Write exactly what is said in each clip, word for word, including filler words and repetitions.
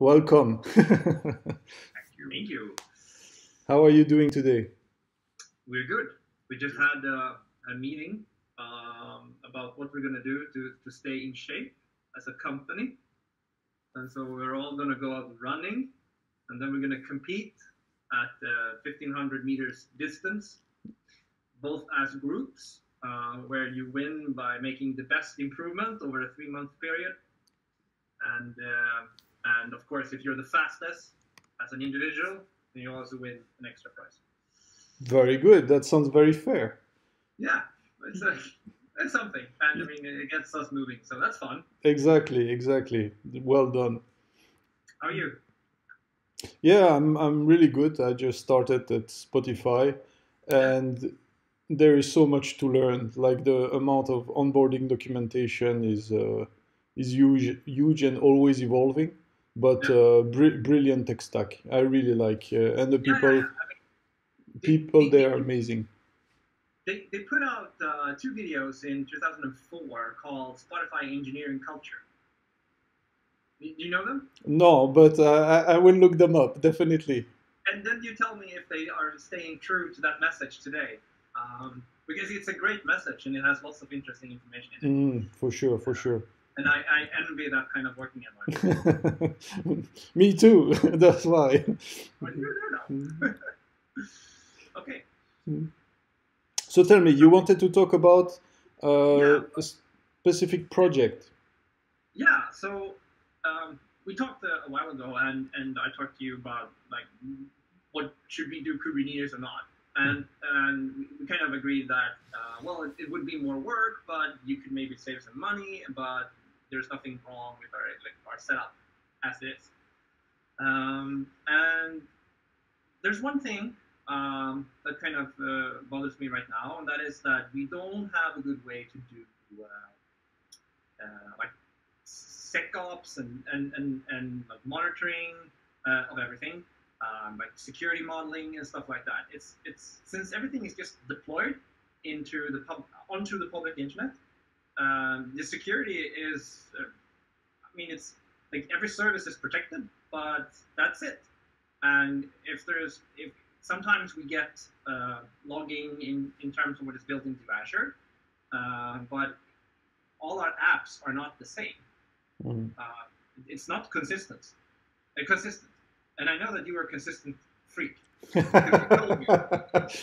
Welcome. Thank you. Thank you. How are you doing today? We're good. We just had a, a meeting um, about what we're going to do to, to stay in shape as a company. And so we're all going to go out running, and then we're going to compete at uh, fifteen hundred meters distance, both as groups, uh, where you win by making the best improvement over a three-month period. And, uh, and of course, if you're the fastest as an individual, then you also win an extra prize. Very good. That sounds very fair. Yeah, it's, a, it's something. And I mean, it gets us moving, so that's fun. Exactly, exactly. Well done. How are you? Yeah, I'm, I'm really good. I just started at Spotify, and there is so much to learn. Like, the amount of onboarding documentation is uh, is huge, huge and always evolving, but uh, br brilliant tech stack. I really like uh, and the people... Yeah, yeah. People they, they, there are amazing. They, they put out uh, two videos in two thousand four called Spotify Engineering Culture. Do you know them? No, but uh, I, I will look them up, definitely. And then you tell me if they are staying true to that message today. Um, because it's a great message and it has lots of interesting information in it. Mm, for sure, for sure. And I, I envy that kind of working environment. Me too, that's why. But you're there now. Okay. So tell me, you wanted to talk about uh, yeah. a specific project. Yeah. So um, we talked a while ago, and and I talked to you about like what should we do, Kubernetes or not, and and we kind of agreed that uh, well, it, it would be more work, but you could maybe save some money, but there's nothing wrong with our like, our setup as it is. Um, and there's one thing. Um, that kind of uh, bothers me right now, and that is that we don't have a good way to do uh, uh, like SecOps and and and, and like monitoring uh, of everything, um, like security modeling and stuff like that. It's it's since everything is just deployed into the pub onto the public internet. Um, the security is, uh, I mean, it's like every service is protected, but that's it. And if there's if sometimes we get uh, logging in, in terms of what is built into Azure, uh, but all our apps are not the same. Mm. Uh, it's not consistent. Uh, consistent. And I know that you are a consistent freak.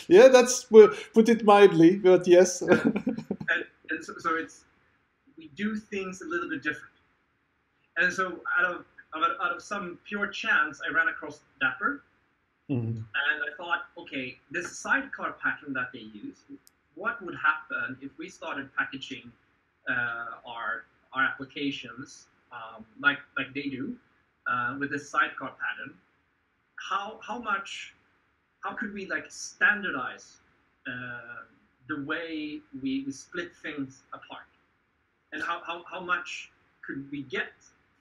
Yeah, that's, put it mildly, but yes. and and so, so it's, we do things a little bit different. And so out of, out of some pure chance, I ran across D A P R. Mm-hmm. And I thought, okay, this sidecar pattern that they use, what would happen if we started packaging uh, our our applications um, like like they do uh, with this sidecar pattern? How how much how could we like standardize uh, the way we, we split things apart, and how how, how much could we get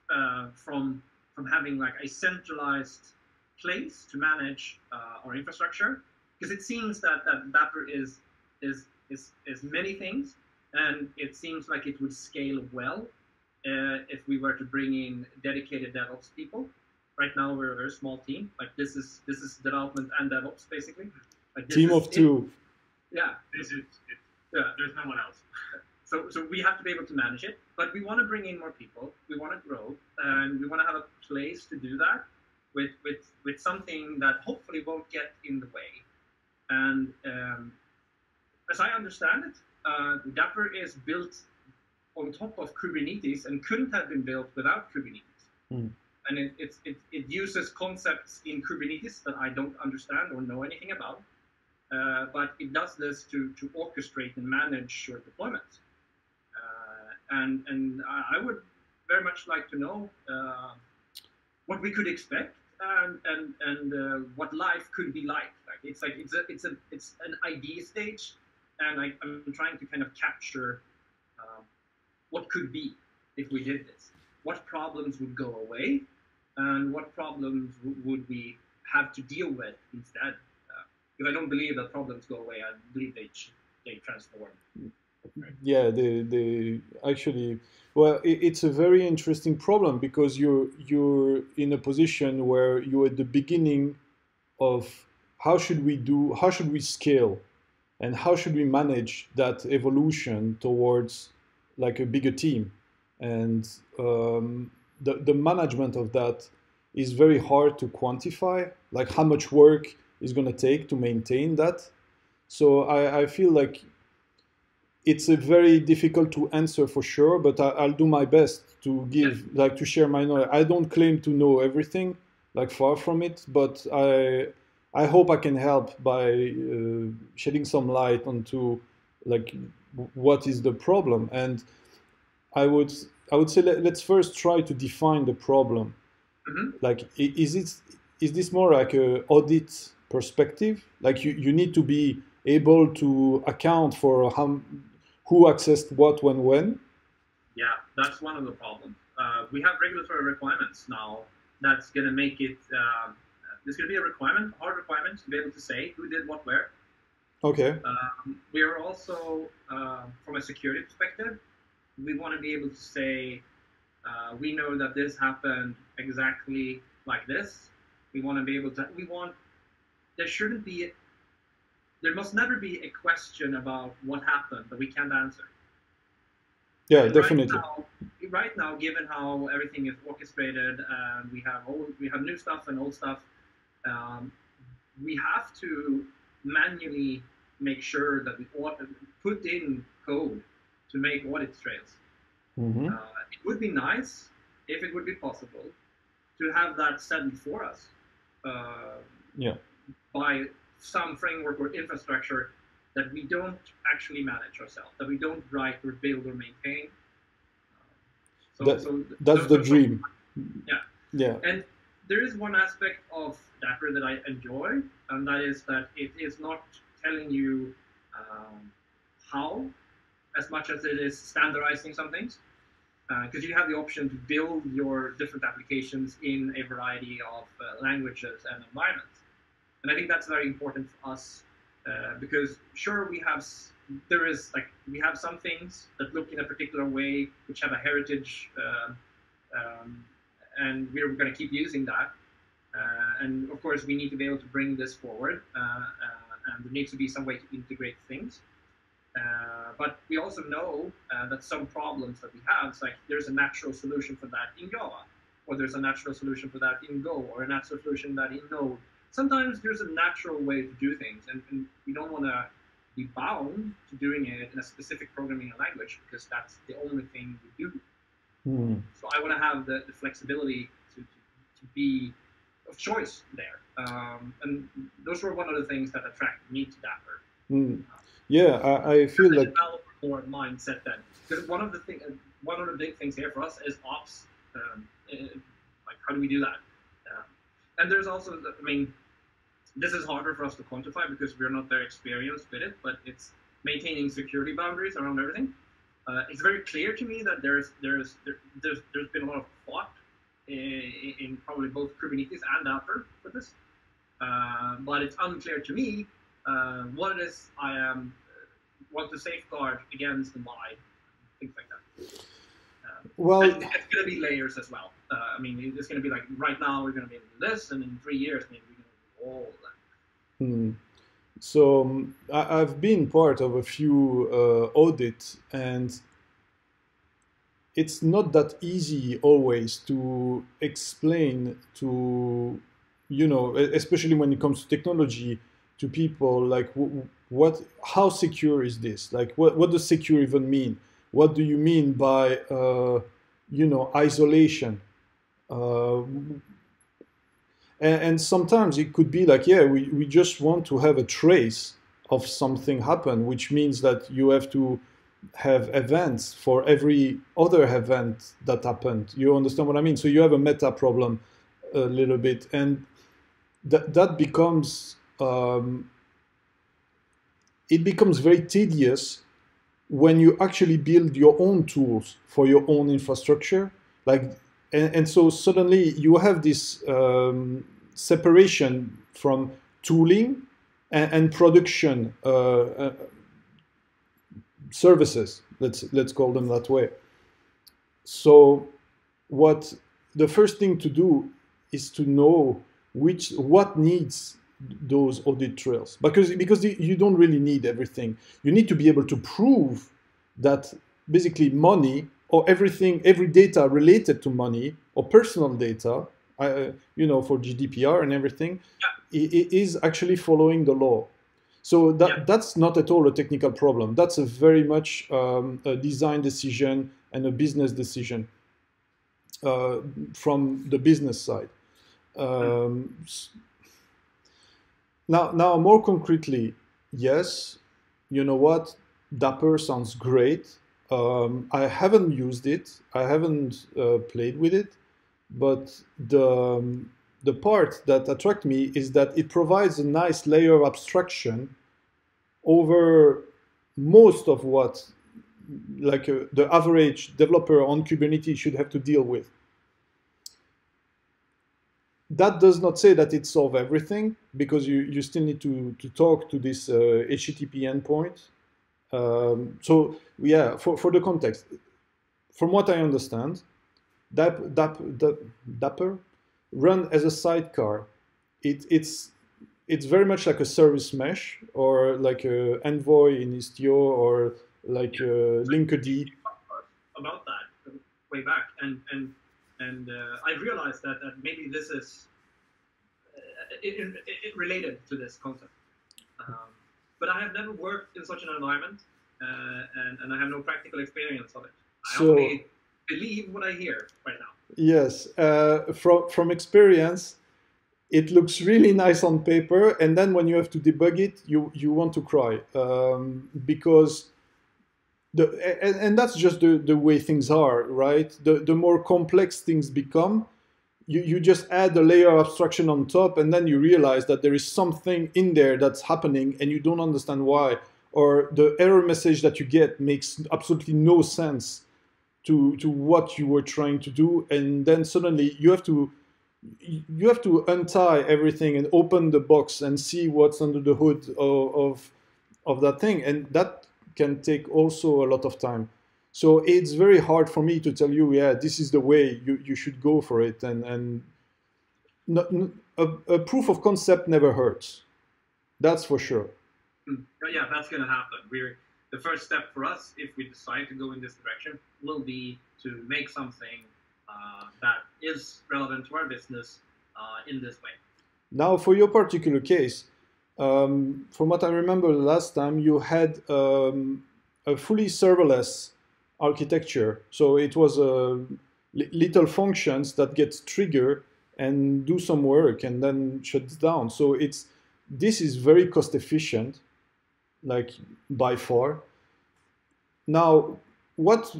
uh, from from having like a centralized place to manage uh, our infrastructure? Because it seems that that D A P R is is is is many things, and it seems like it would scale well uh, if we were to bring in dedicated DevOps people. Right now we're a very small team. Like this is this is development and DevOps basically. Like this team is of two. It. Yeah. This is it. Yeah. There's no one else. So so we have to be able to manage it, but we want to bring in more people. We want to grow, and we want to have a place to do that. With, with, with something that hopefully won't get in the way. And um, as I understand it, uh, D A P R is built on top of Kubernetes and couldn't have been built without Kubernetes. Mm. And it, it, it, it uses concepts in Kubernetes that I don't understand or know anything about, uh, but it does this to, to orchestrate and manage your deployments. Uh, and, and I would very much like to know uh, what we could expect and and and uh, what life could be like. Like it's like it's a it's a it's an idea stage, and I, I'm trying to kind of capture uh, what could be if we did this. What problems would go away, and what problems would we have to deal with instead? Uh, if I don't believe that problems go away, I believe they they transform. Yeah, they, they actually, well, it, it's a very interesting problem because you're, you're in a position where you're at the beginning of how should we do, how should we scale and how should we manage that evolution towards like a bigger team. And um, the, the management of that is very hard to quantify, like how much work is going to take to maintain that. So I, I feel like it's a very difficult to answer for sure, but I, I'll do my best to give, like to share my knowledge. I don't claim to know everything, like far from it, but I, I hope I can help by uh, shedding some light onto like what is the problem. And I would, I would say let, let's first try to define the problem. Mm-hmm. Like, is it, is this more like a audit perspective? Like you, you need to be able to account for how, who accessed what, when, when? Yeah, that's one of the problems. Uh, we have regulatory requirements now that's going to make it, uh, there's going to be a requirement, a hard requirement to be able to say who did what where. Okay. Um, we are also, uh, from a security perspective, we want to be able to say, uh, we know that this happened exactly like this. We want to be able to, we want, there shouldn't be, there must never be a question about what happened that we can't answer. Yeah, right definitely. Now, right now, given how everything is orchestrated and we have old, we have new stuff and old stuff, um, we have to manually make sure that we ought to put in code to make audit trails. Mm-hmm. Uh, it would be nice if it would be possible to have that settled for us. Uh, yeah. By some framework or infrastructure that we don't actually manage ourselves, that we don't write or build or maintain. So, that, so that's the dream. Yeah. Yeah. And there is one aspect of D A P R that I enjoy, and that is that it is not telling you um, how, as much as it is standardizing some things, because uh, you have the option to build your different applications in a variety of uh, languages and environments. And I think that's very important for us uh, because sure we have there is like we have some things that look in a particular way which have a heritage uh, um, and we're going to keep using that uh, and of course we need to be able to bring this forward uh, uh, and there needs to be some way to integrate things uh, but we also know uh, that some problems that we have it's like there's a natural solution for that in Java or there's a natural solution for that in Go or a natural solution that in Node. Sometimes there's a natural way to do things, and, and we don't want to be bound to doing it in a specific programming language because that's the only thing we do. Mm. So I want to have the, the flexibility to, to, to be of choice there. Um, and those were one of the things that attracted me to D A P R. Mm. Yeah, I, I feel like... developer more mindset then. Because one of the thing, one of the big things here for us is ops. Um, like, how do we do that? Uh, and there's also, I mean, this is harder for us to quantify because we're not very experienced with it, but it's maintaining security boundaries around everything. Uh, it's very clear to me that there's there's there, there's there's been a lot of thought in, in probably both Kubernetes and D A P R for this, uh, but it's unclear to me uh, what it is I am want to safeguard against and why, things like that. Uh, well, it's going to be layers as well. Uh, I mean, it's going to be like right now we're going to be able to do this, and in three years maybe. Hmm. So um, I, I've been part of a few uh, audits, and it's not that easy always to explain to, you know, especially when it comes to technology, to people like w what, how secure is this? Like, what, what does secure even mean? What do you mean by, uh, you know, isolation? Uh, And sometimes it could be like, yeah, we, we just want to have a trace of something happen, which means that you have to have events for every other event that happened. You understand what I mean? So you have a meta problem a little bit. And that, that becomes, um, it becomes very tedious when you actually build your own tools for your own infrastructure. Like, And, and so suddenly you have this um, separation from tooling and, and production uh, uh, services. Let's let's call them that way. So what the first thing to do is to know which what needs those audit trails, because because you don't really need everything. You need to be able to prove that basically money or everything, every data related to money or personal data, uh, you know, for G D P R and everything, yeah. is actually following the law. So that, yeah. that's not at all a technical problem. That's a very much um, a design decision and a business decision uh, from the business side. Um, yeah. Now, now more concretely, yes, you know what, D A P R sounds great. Um, I haven't used it. I haven't uh, played with it, but the um, the part that attracted me is that it provides a nice layer of abstraction over most of what like uh, the average developer on Kubernetes should have to deal with. That does not say that it solves everything, because you, you still need to, to talk to this uh, H T T P endpoint. Um, so, yeah, for, for the context, from what I understand, D A P R run as a sidecar. It, it's, it's very much like a service mesh, or like a Envoy in Istio, or like a Linkerd. About that way back, and, and And uh, I realized that, that maybe this is uh, it, it, it related to this concept. Um, but I have never worked in such an environment, uh, and, and I have no practical experience of it. I so, only believe what I hear right now. Yes, uh, from, from experience, it looks really nice on paper, and then when you have to debug it, you, you want to cry. Um, because... The, and, and that's just the, the way things are, right? The, the more complex things become, you, you just add a layer of abstraction on top, and then you realize that there is something in there that's happening and you don't understand why. Or the error message that you get makes absolutely no sense to, to what you were trying to do. And then suddenly you have to, you have to untie everything and open the box and see what's under the hood of, of, of that thing. And that can take also a lot of time. So it's very hard for me to tell you, yeah, this is the way you, you should go for it. And, and not, a, a proof of concept never hurts. That's for sure. Yeah, that's going to happen. We're, the first step for us, if we decide to go in this direction, will be to make something uh, that is relevant to our business uh, in this way. Now, for your particular case, Um, from what I remember last time, you had um, a fully serverless architecture. So it was uh, li little functions that get triggered and do some work and then shut down. So it's this is very cost efficient, like by far. Now, what?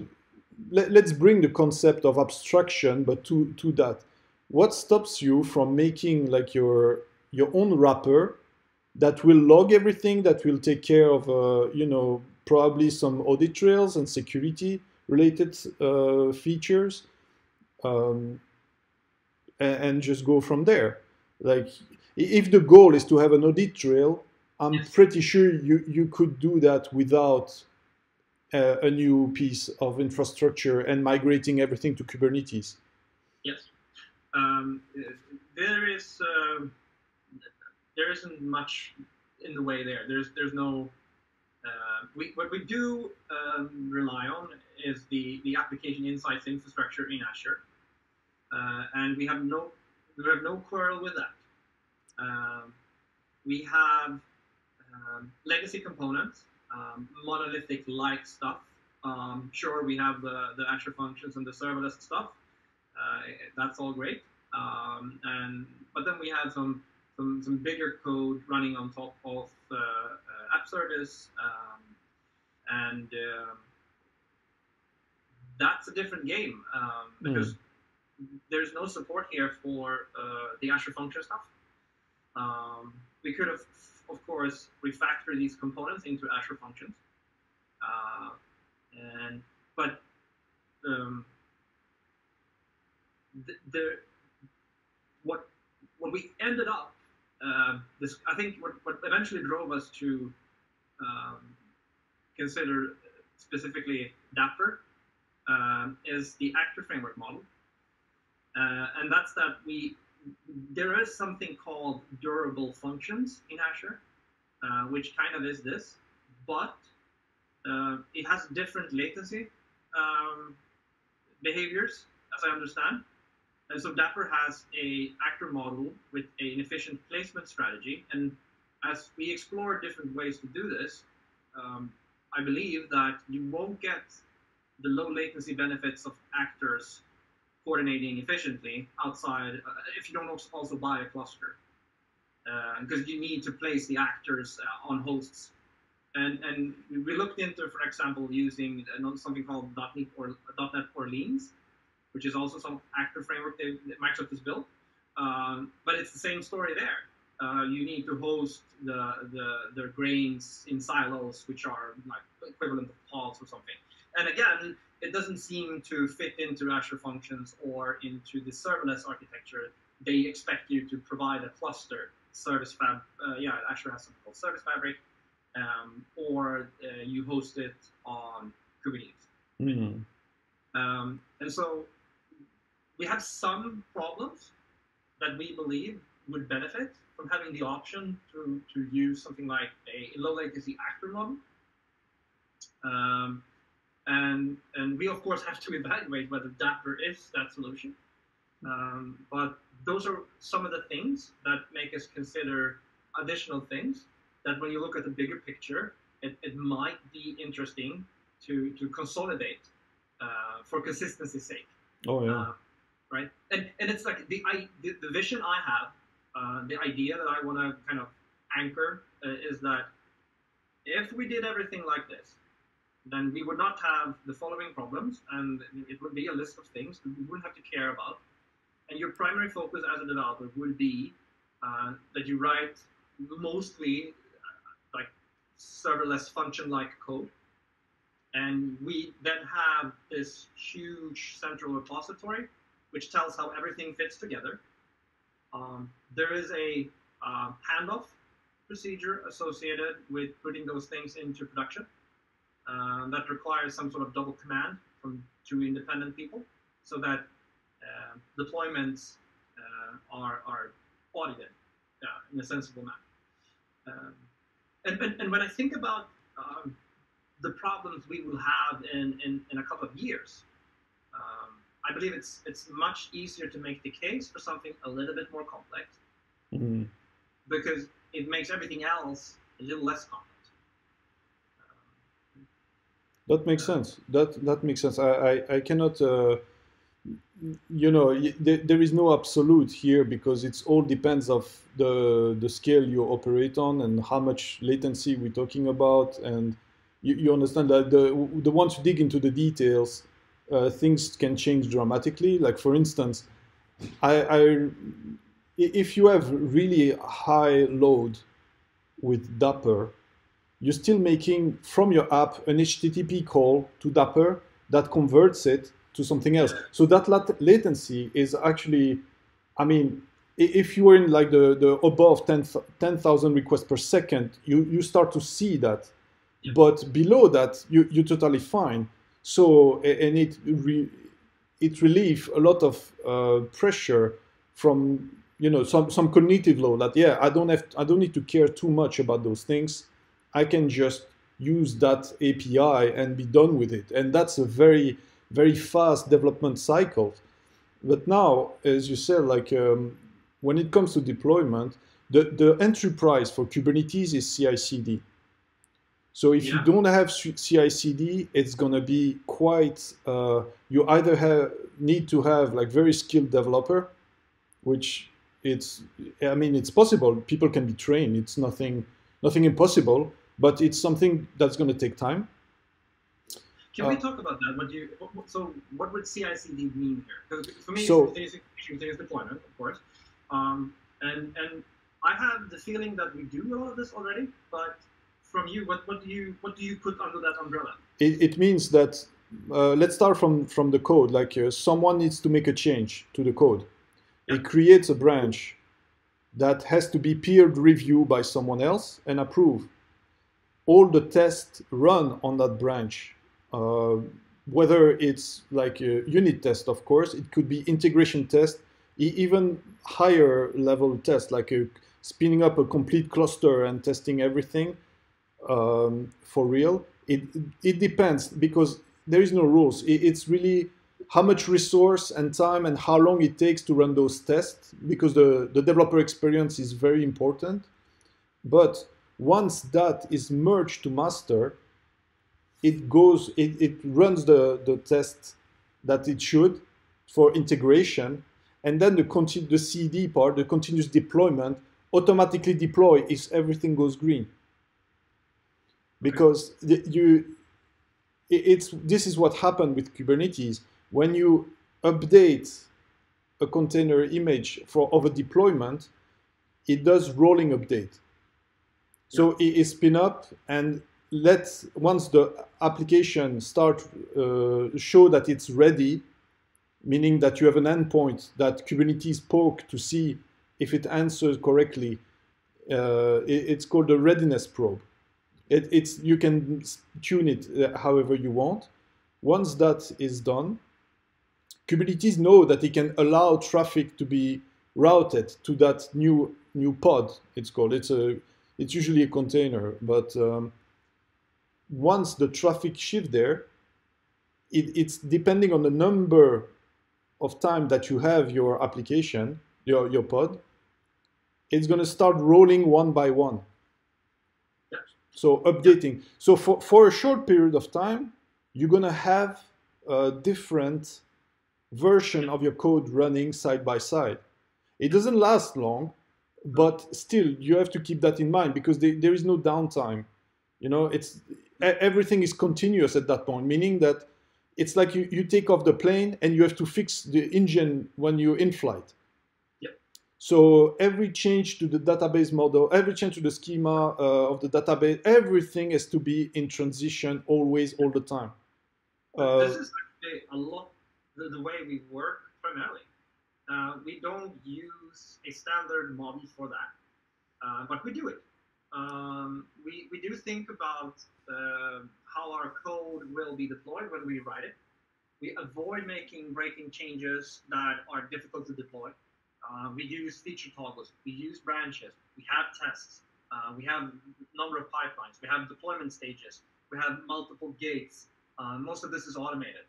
Let, let's bring the concept of abstraction, but to to that, what stops you from making like your your own wrapper that will log everything, that will take care of, uh, you know, probably some audit trails and security-related uh, features, um, and, and just go from there. Like, if the goal is to have an audit trail, I'm yes. pretty sure you, you could do that without uh, a new piece of infrastructure and migrating everything to Kubernetes. Yes. Um, there is... Uh... There isn't much in the way there. There's there's no. Uh, we, what we do um, rely on is the the Application Insights infrastructure in Azure, uh, and we have no we have no quarrel with that. Um, we have um, legacy components, um, monolithic like stuff. Um, sure, we have the the Azure functions and the serverless stuff. Uh, that's all great. Um, and but then we have some. Some, some bigger code running on top of uh, uh, app service, um, and uh, that's a different game um, because mm. there's no support here for uh, the Azure function stuff. Um, we could have, of course, refactor these components into Azure functions, uh, and but um, the, the what what we ended up. Uh, this, I think what, what eventually drove us to um, consider specifically D A P R, um, is the actor framework model. Uh, and that's that we, there is something called durable functions in Azure, uh, which kind of is this, but uh, it has different latency um, behaviors, as I understand. And so D A P R has a actor model with an efficient placement strategy. And as we explore different ways to do this, um, I believe that you won't get the low latency benefits of actors coordinating efficiently outside uh, if you don't also buy a cluster, because uh, you need to place the actors uh, on hosts. And, and we looked into, for example, using something called .NET or .NET Orleans, which is also some actor framework that Microsoft has built. Um, but it's the same story there. Uh, you need to host the, the, the grains in silos, which are like equivalent of pods or something. And again, it doesn't seem to fit into Azure Functions or into the serverless architecture. They expect you to provide a cluster. Service Fab, uh, yeah, Azure has something called Service Fabric, um, or uh, you host it on Kubernetes. Mm-hmm. um, and so we have some problems that we believe would benefit from having the option to, to use something like a low latency actor model. Um, and, and we, of course, have to evaluate whether D A P R is that solution. Um, but those are some of the things that make us consider additional things that when you look at the bigger picture, it, it might be interesting to, to consolidate uh, for consistency's sake. Oh, yeah. Uh, right? And, and it's like the, I, the, the vision I have, Uh, the idea that I want to kind of anchor uh, is that if we did everything like this, then we would not have the following problems, and it would be a list of things that we wouldn't have to care about. And your primary focus as a developer would be uh, that you write mostly uh, like serverless function-like code. And we then have this huge central repository, which tells how everything fits together. Um, there is a uh, handoff procedure associated with putting those things into production uh, that requires some sort of double command from two independent people so that uh, deployments uh, are, are audited uh, in a sensible manner. Um, and, and, and when I think about um, the problems we will have in, in, in a couple of years, um, I believe it's it's much easier to make the case for something a little bit more complex, mm-hmm. because it makes everything else a little less complex. Um, that makes uh, sense. That that makes sense. I I, I cannot, uh, you know, there, there is no absolute here because it all depends of the the scale you operate on and how much latency we're talking about, and you, you understand that the the once you dig into the details. Uh, things can change dramatically. Like for instance, I, I, if you have really high load with D A P R, you're still making from your app an H T T P call to D A P R that converts it to something else. So that lat latency is actually, I mean, if you were in like the, the above ten thousand requests per second, you, you start to see that. Yeah. But below that, you, you're totally fine. So, and it, re, it relieves a lot of uh, pressure from, you know, some, some cognitive load that, yeah, I don't have, to, I don't need to care too much about those things. I can just use that A P I and be done with it. And that's a very, very fast development cycle. But now, as you said, like um, when it comes to deployment, the, the entry price for Kubernetes is C I C D. So if yeah. you don't have C I C D, it's going to be quite, uh, you either have, need to have like very skilled developer, which it's, I mean, it's possible. People can be trained. It's nothing, nothing impossible, but it's something that's going to take time. Can uh, we talk about that? What do you, what, so what would C I C D mean here? Because for me, so, it's continuous deployment, of course. Um, and, and I have the feeling that we do all of this already, but from you, what, what do you what do you put under that umbrella? It, it means that uh, let's start from from the code. Like uh, someone needs to make a change to the code. Yeah. It creates a branch that has to be peer reviewed by someone else and approved. All the tests run on that branch Uh, whether it's like a unit test, of course, it could be integration test, even higher level test, like a, spinning up a complete cluster and testing everything um, for real. It, it depends, because there is no rules. It, it's really how much resource and time and how long it takes to run those tests, because the, the developer experience is very important. But once that is merged to master, it goes, it, it runs the, the test that it should for integration. And then the, continu the C D part, the continuous deployment, automatically deploy if everything goes green. Because the, you, it, it's, this is what happened with Kubernetes. When you update a container image for over deployment, it does rolling update. So yeah. It is spin up and let's, once the application start uh, show that it's ready, meaning that you have an endpoint that Kubernetes poke to see if it answers correctly. Uh, it, it's called a readiness probe. It, it's, you can tune it however you want. Once that is done, Kubernetes knows that it can allow traffic to be routed to that new new pod. It's called. It's a. It's usually a container, but um, once the traffic shifts there, it, it's depending on the number of time that you have your application, your, your pod, it's going to start rolling one by one. So updating. So for, for a short period of time, you're going to have a different version of your code running side by side. It doesn't last long, but still you have to keep that in mind, because they, there is no downtime. You know, it's, everything is continuous at that point, meaning that it's like you, you take off the plane and you have to fix the engine when you're in flight. Yep. So every change to the database model, every change to the schema uh, of the database, everything has to be in transition always, all the time. Uh, this is actually a lot the, the way we work primarily. Uh, we don't use a standard model for that, uh, but we do it. Um, we, we do think about uh, how our code will be deployed when we write it. We avoid making breaking changes that are difficult to deploy. Uh, we use feature toggles. We use branches. We have tests. Uh, we have number of pipelines. We have deployment stages. We have multiple gates. Uh, most of this is automated.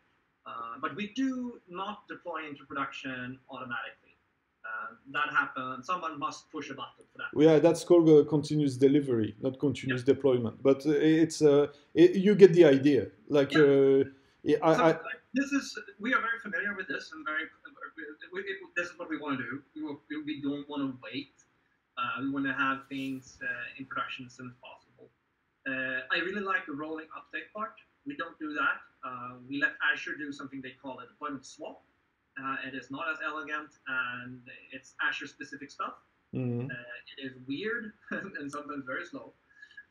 Uh, but we do not deploy into production automatically. Uh, that happens. Someone must push a button for that. Yeah, that's called uh, continuous delivery, not continuous yeah. deployment. But uh, it's uh, it, you get the idea. Like, yeah. uh, yeah, I, so, I, this is we are very familiar with this, and very we, it, this is what we want to do. We, will, we don't want to wait. Uh, we want to have things uh, in production as soon as possible. Uh, I really like the rolling update part. We don't do that. Uh, we let Azure do something they call a deployment swap. Uh, it is not as elegant, and it's Azure-specific stuff. Mm-hmm. uh, it is weird and sometimes very slow.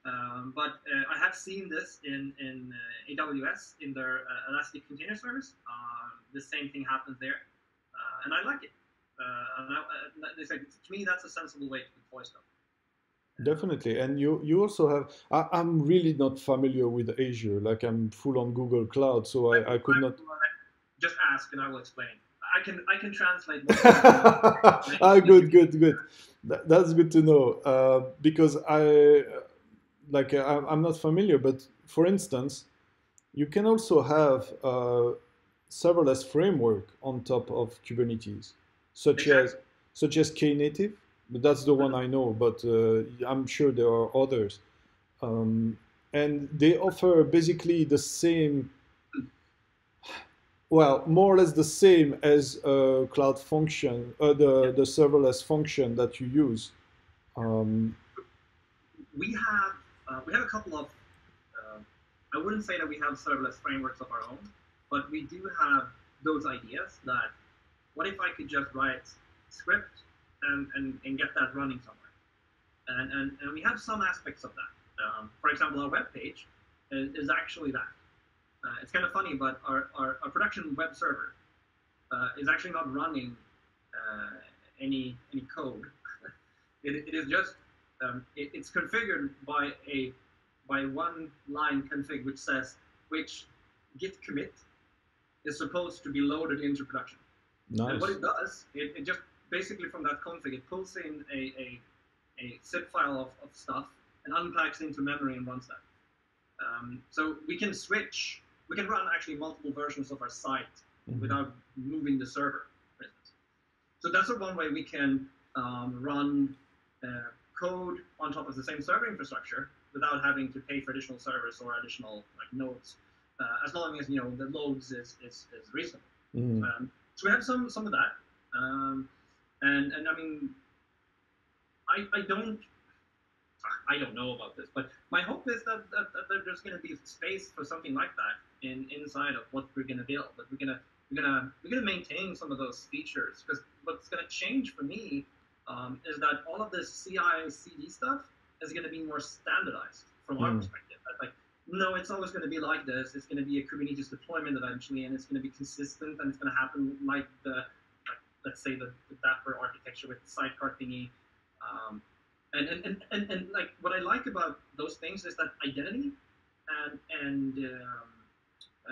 Um, but uh, I have seen this in, in uh, A W S, in their uh, Elastic Container Service. Uh, the same thing happens there, uh, and I like it. Uh, and I, uh, it's like, to me, that's a sensible way to deploy stuff. Definitely, and you you also have. I, I'm really not familiar with Azure. Like I'm full on Google Cloud, so I, I could not. Just ask, and I will explain. I can I can translate. ah, good, good, good. That, that's good to know uh, because I like I, I'm not familiar. But for instance, you can also have uh, serverless framework on top of Kubernetes, such exactly. as such as Knative. But that's the one I know, but uh, I'm sure there are others. Um, and they offer basically the same, well, more or less the same as a cloud function, uh, the, the serverless function that you use. Um, we, have, uh, we have a couple of, uh, I wouldn't say that we have serverless frameworks of our own, but we do have those ideas that, what if I could just write script And, and, and get that running somewhere. And, and, and we have some aspects of that. Um, for example, our web page is, is actually that. Uh, it's kind of funny, but our, our, our production web server uh, is actually not running uh, any any code. it, it is just, um, it, it's configured by a by one line config, which says which git commit is supposed to be loaded into production. Nice. And what it does, it, it just basically from that config, it pulls in a, a, a zip file of, of stuff and unpacks into memory and runs that. Um, so we can switch, we can run actually multiple versions of our site mm-hmm. without moving the server, for instance. So that's the one way we can um, run uh, code on top of the same server infrastructure without having to pay for additional servers or additional like nodes, uh, as long as you know the loads is is, is reasonable. Mm-hmm. um, so we have some some of that, um, and and I mean, I I don't. I don't know about this, but my hope is that, that, that there's going to be space for something like that in inside of what we're going to build. That we're going to we're going to we're going to maintain some of those features, because what's going to change for me um, is that all of this C I C D stuff is going to be more standardized from mm. our perspective. Like, no, it's always going to be like this. It's going to be a Kubernetes deployment eventually, and it's going to be consistent, and it's going to happen like the like, let's say the, the D A P R architecture with the sidecar thingy. Um, And and, and, and and like what I like about those things is that identity and and um,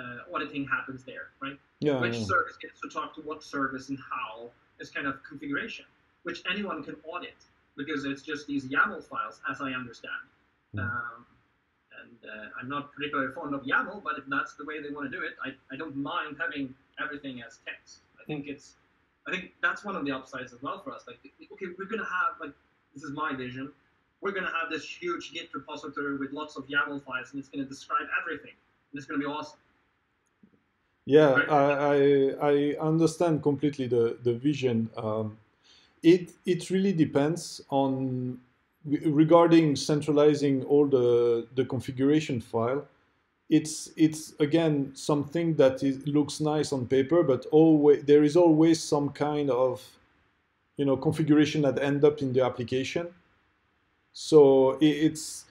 uh, auditing happens there, right? Yeah, which yeah. service gets to talk to what service and how is kind of configuration, which anyone can audit because it's just these YAML files, as I understand. Mm. Um, and uh, I'm not particularly fond of YAML, but if that's the way they want to do it, I, I don't mind having everything as text. I think it's I think that's one of the upsides as well for us. Like, okay, we're gonna have like. This is my vision. We're going to have this huge Git repository with lots of YAML files, and it's going to describe everything. And it's going to be awesome. Yeah, right? I, I I understand completely the the vision. Um, it it really depends on regarding centralizing all the the configuration file. It's it's again something that is, looks nice on paper, but always there is always some kind of you know, configuration that end up in the application. So it's,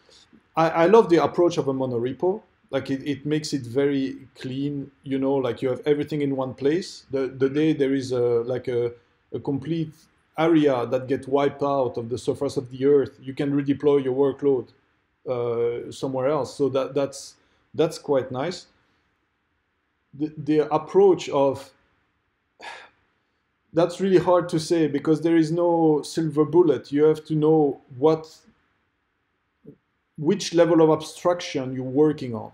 I, I love the approach of a monorepo. Like it, it makes it very clean, you know, like you have everything in one place. The, the day there is a, like a, a complete area that gets wiped out of the surface of the earth, you can redeploy your workload uh, somewhere else. So that, that's, that's quite nice. The, the approach of, that's really hard to say because there is no silver bullet. You have to know what, which level of abstraction you're working on.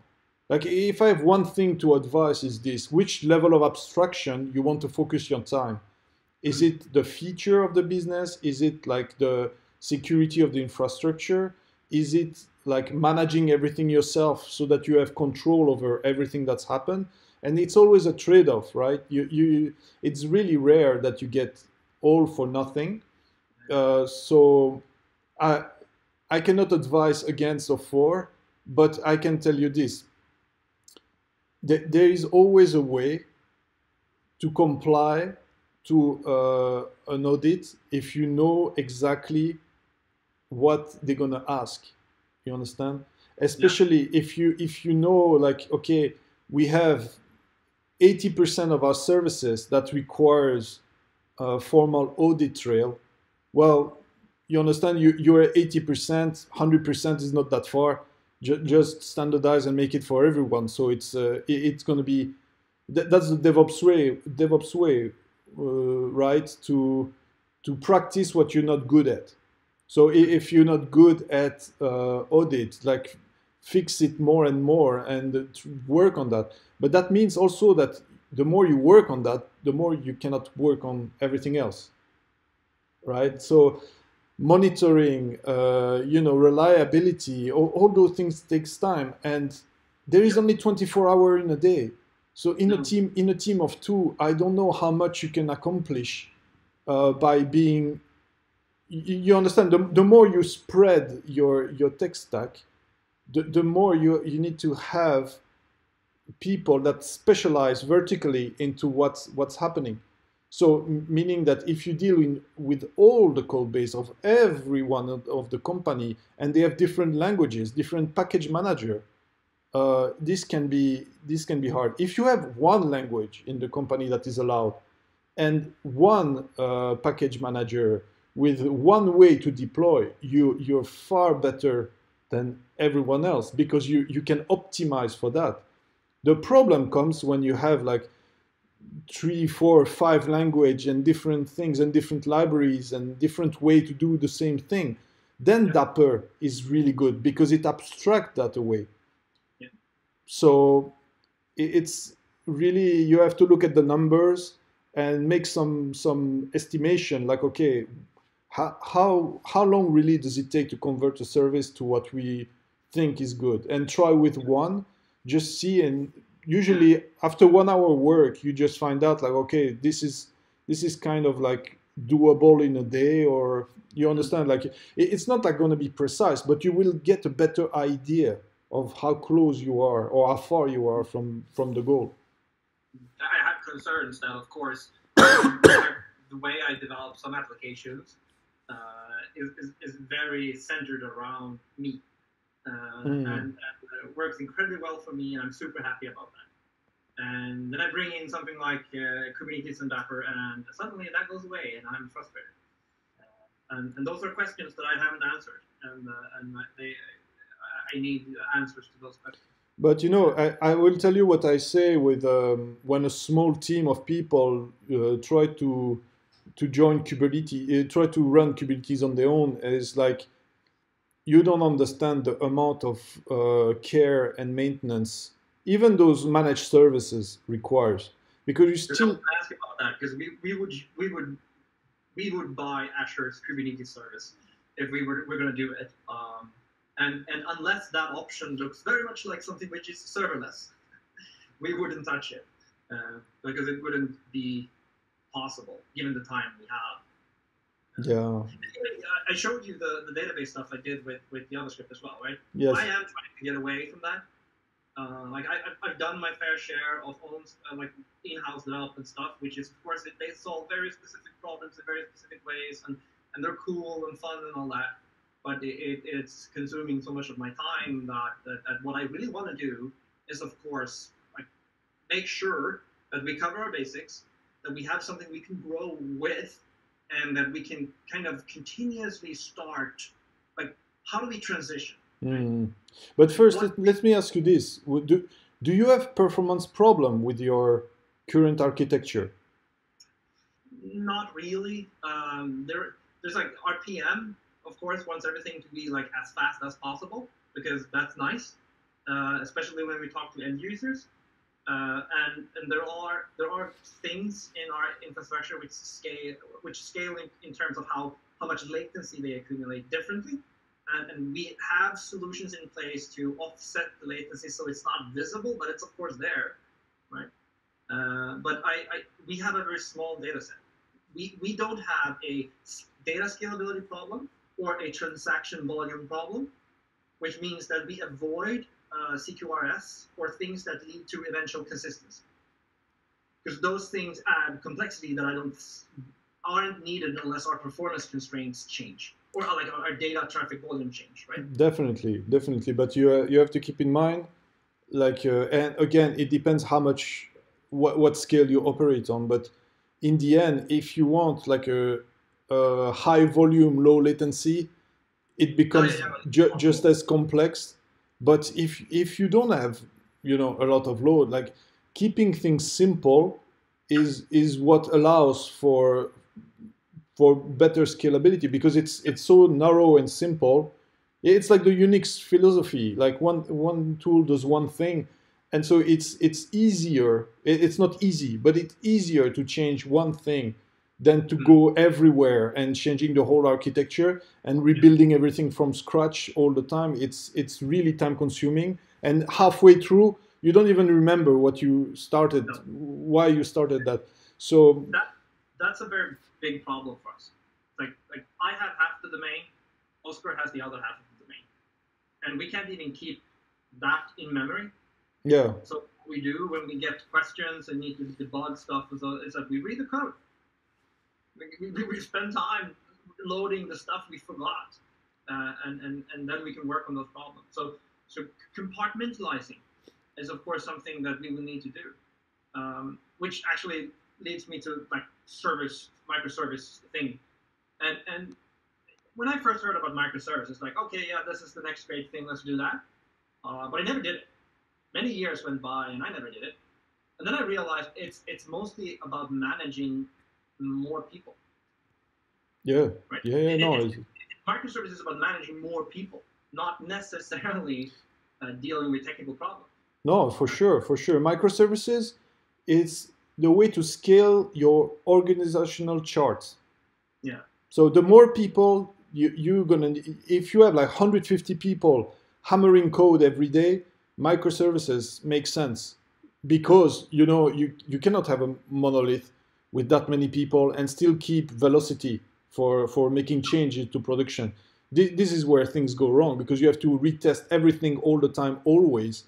Like if I have one thing to advise is this, which level of abstraction you want to focus your time? Is it the feature of the business? Is it like the security of the infrastructure? Is it like managing everything yourself so that you have control over everything that's happened? And it's always a trade-off, right? You, you, it's really rare that you get all for nothing. Uh, so I, I cannot advise against or for, but I can tell you this. There, there is always a way to comply to uh, an audit if you know exactly what they're going to ask. You understand? Especially yeah. if you if you know, like, okay, we have eighty percent of our services that requires a formal audit trail. Well, you understand you, you're at eighty percent, one hundred percent is not that far. J- just standardize and make it for everyone. So it's uh, it, it's going to be, th- that's the DevOps way, DevOps way uh, right? To, to practice what you're not good at. So if you're not good at uh, audit, like fix it more and more and work on that. But that means also that the more you work on that, the more you cannot work on everything else, right? So monitoring, uh, you know, reliability, all, all those things takes time. And there is only twenty-four hours in a day. So in a team, in a team of two, I don't know how much you can accomplish uh, by being, you understand, the, the more you spread your, your tech stack, The, the more you, you need to have people that specialize vertically into what's, what's happening. So meaning that if you deal in, with all the code base of everyone of, of the company and they have different languages, different package manager, uh, this can be, this can be hard. If you have one language in the company that is allowed and one uh, package manager with one way to deploy, you, you're far better than everyone else because you, you can optimize for that. The problem comes when you have like three, four, five language and different things and different libraries and different way to do the same thing. Then yeah. D A P R is really good because it abstracts that away. Yeah. So it's really, you have to look at the numbers and make some some estimation like, okay, how, how, how long really does it take to convert a service to what we think is good? And try with one, just see, and usually after one hour work, you just find out like, okay, this is this is kind of like doable in a day, or you understand, like it, it's not like going to be precise, but you will get a better idea of how close you are or how far you are from, from the goal. I have concerns that, of course, the way I develop some applications uh, is, is, is very centered around me. Uh, mm. And it works incredibly well for me, and I'm super happy about that. And then I bring in something like uh, Kubernetes and D A P R, and suddenly that goes away, and I'm frustrated. Uh, and, and those are questions that I haven't answered, and, uh, and they, I need answers to those questions. But you know, I, I will tell you what I say with um, when a small team of people uh, try to to join Kubernetes, uh, try to run Kubernetes on their own, is like, you don't understand the amount of uh, care and maintenance even those managed services requires, because you still. I ask about that because we, we would we would we would buy Azure's Kubernetes service if we were we're going to do it, um, and and unless that option looks very much like something which is serverless, we wouldn't touch it uh, because it wouldn't be possible given the time we have. Yeah. I showed you the, the database stuff I did with, with JavaScript as well, right? Yes. I am trying to get away from that. Uh, like, I, I've done my fair share of own, uh, like, in-house development stuff, which is, of course, it, they solve very specific problems in very specific ways, and, and they're cool and fun and all that. But it, it, it's consuming so much of my time that, that, that what I really want to do is, of course, like, make sure that we cover our basics, that we have something we can grow with, and that we can kind of continuously start, like, how do we transition? Right? Mm. But first, let, let me ask you this. Do, do you have performance problem with your current architecture? Not really. Um, there, there's like R P M, of course, wants everything to be like as fast as possible, because that's nice, uh, especially when we talk to end users. Uh, and and there are there are things in our infrastructure which scale which scale in, in terms of how, how much latency they accumulate differently, and, and we have solutions in place to offset the latency so it's not visible, but it's of course there, right? Uh, but I, I we have a very small data set. We we don't have a data scalability problem or a transaction volume problem, which means that we avoid Uh, C Q R S or things that lead to eventual consistency, because those things add complexity that I don't aren't needed unless our performance constraints change or like our data traffic volume change, right? Definitely, definitely. But you uh, you have to keep in mind, like, uh, and again, it depends how much what what scale you operate on. But in the end, if you want like a, a high volume, low latency, it becomes oh, yeah, yeah. Ju just as complex. But if if you don't have, you know, a lot of load, like keeping things simple is is what allows for for better scalability, because it's it's so narrow and simple. It's like the Unix philosophy, like one one tool does one thing, and so it's it's easier. It's not easy, but it's easier to change one thing than to go everywhere and changing the whole architecture and rebuilding everything from scratch all the time. It's it's really time consuming, and halfway through you don't even remember what you started, no. why you started that. So that that's a very big problem for us. Like like I have half the domain, Oscar has the other half of the domain, and we can't even keep that in memory. Yeah. So what we do when we get questions and need to debug stuff is that we read the code. We, we spend time loading the stuff we forgot, uh, and, and, and then we can work on those problems. So, so compartmentalizing is, of course, something that we will need to do, um, which actually leads me to like service, microservice thing. And, and when I first heard about microservices, like, okay, yeah, this is the next great thing, let's do that. Uh, but I never did it. Many years went by and I never did it. And then I realized it's it's mostly about managing more people. Yeah. Right? Yeah, yeah, it, no. It, it, microservices is about managing more people, not necessarily uh, dealing with technical problems. No, for sure, for sure. Microservices is the way to scale your organizational charts. Yeah. So the more people you, you're gonna, if you have like one hundred fifty people hammering code every day, microservices make sense. Because, you know, you, you cannot have a monolith with that many people and still keep velocity for, for making changes to production. This, this is where things go wrong, because you have to retest everything all the time, always.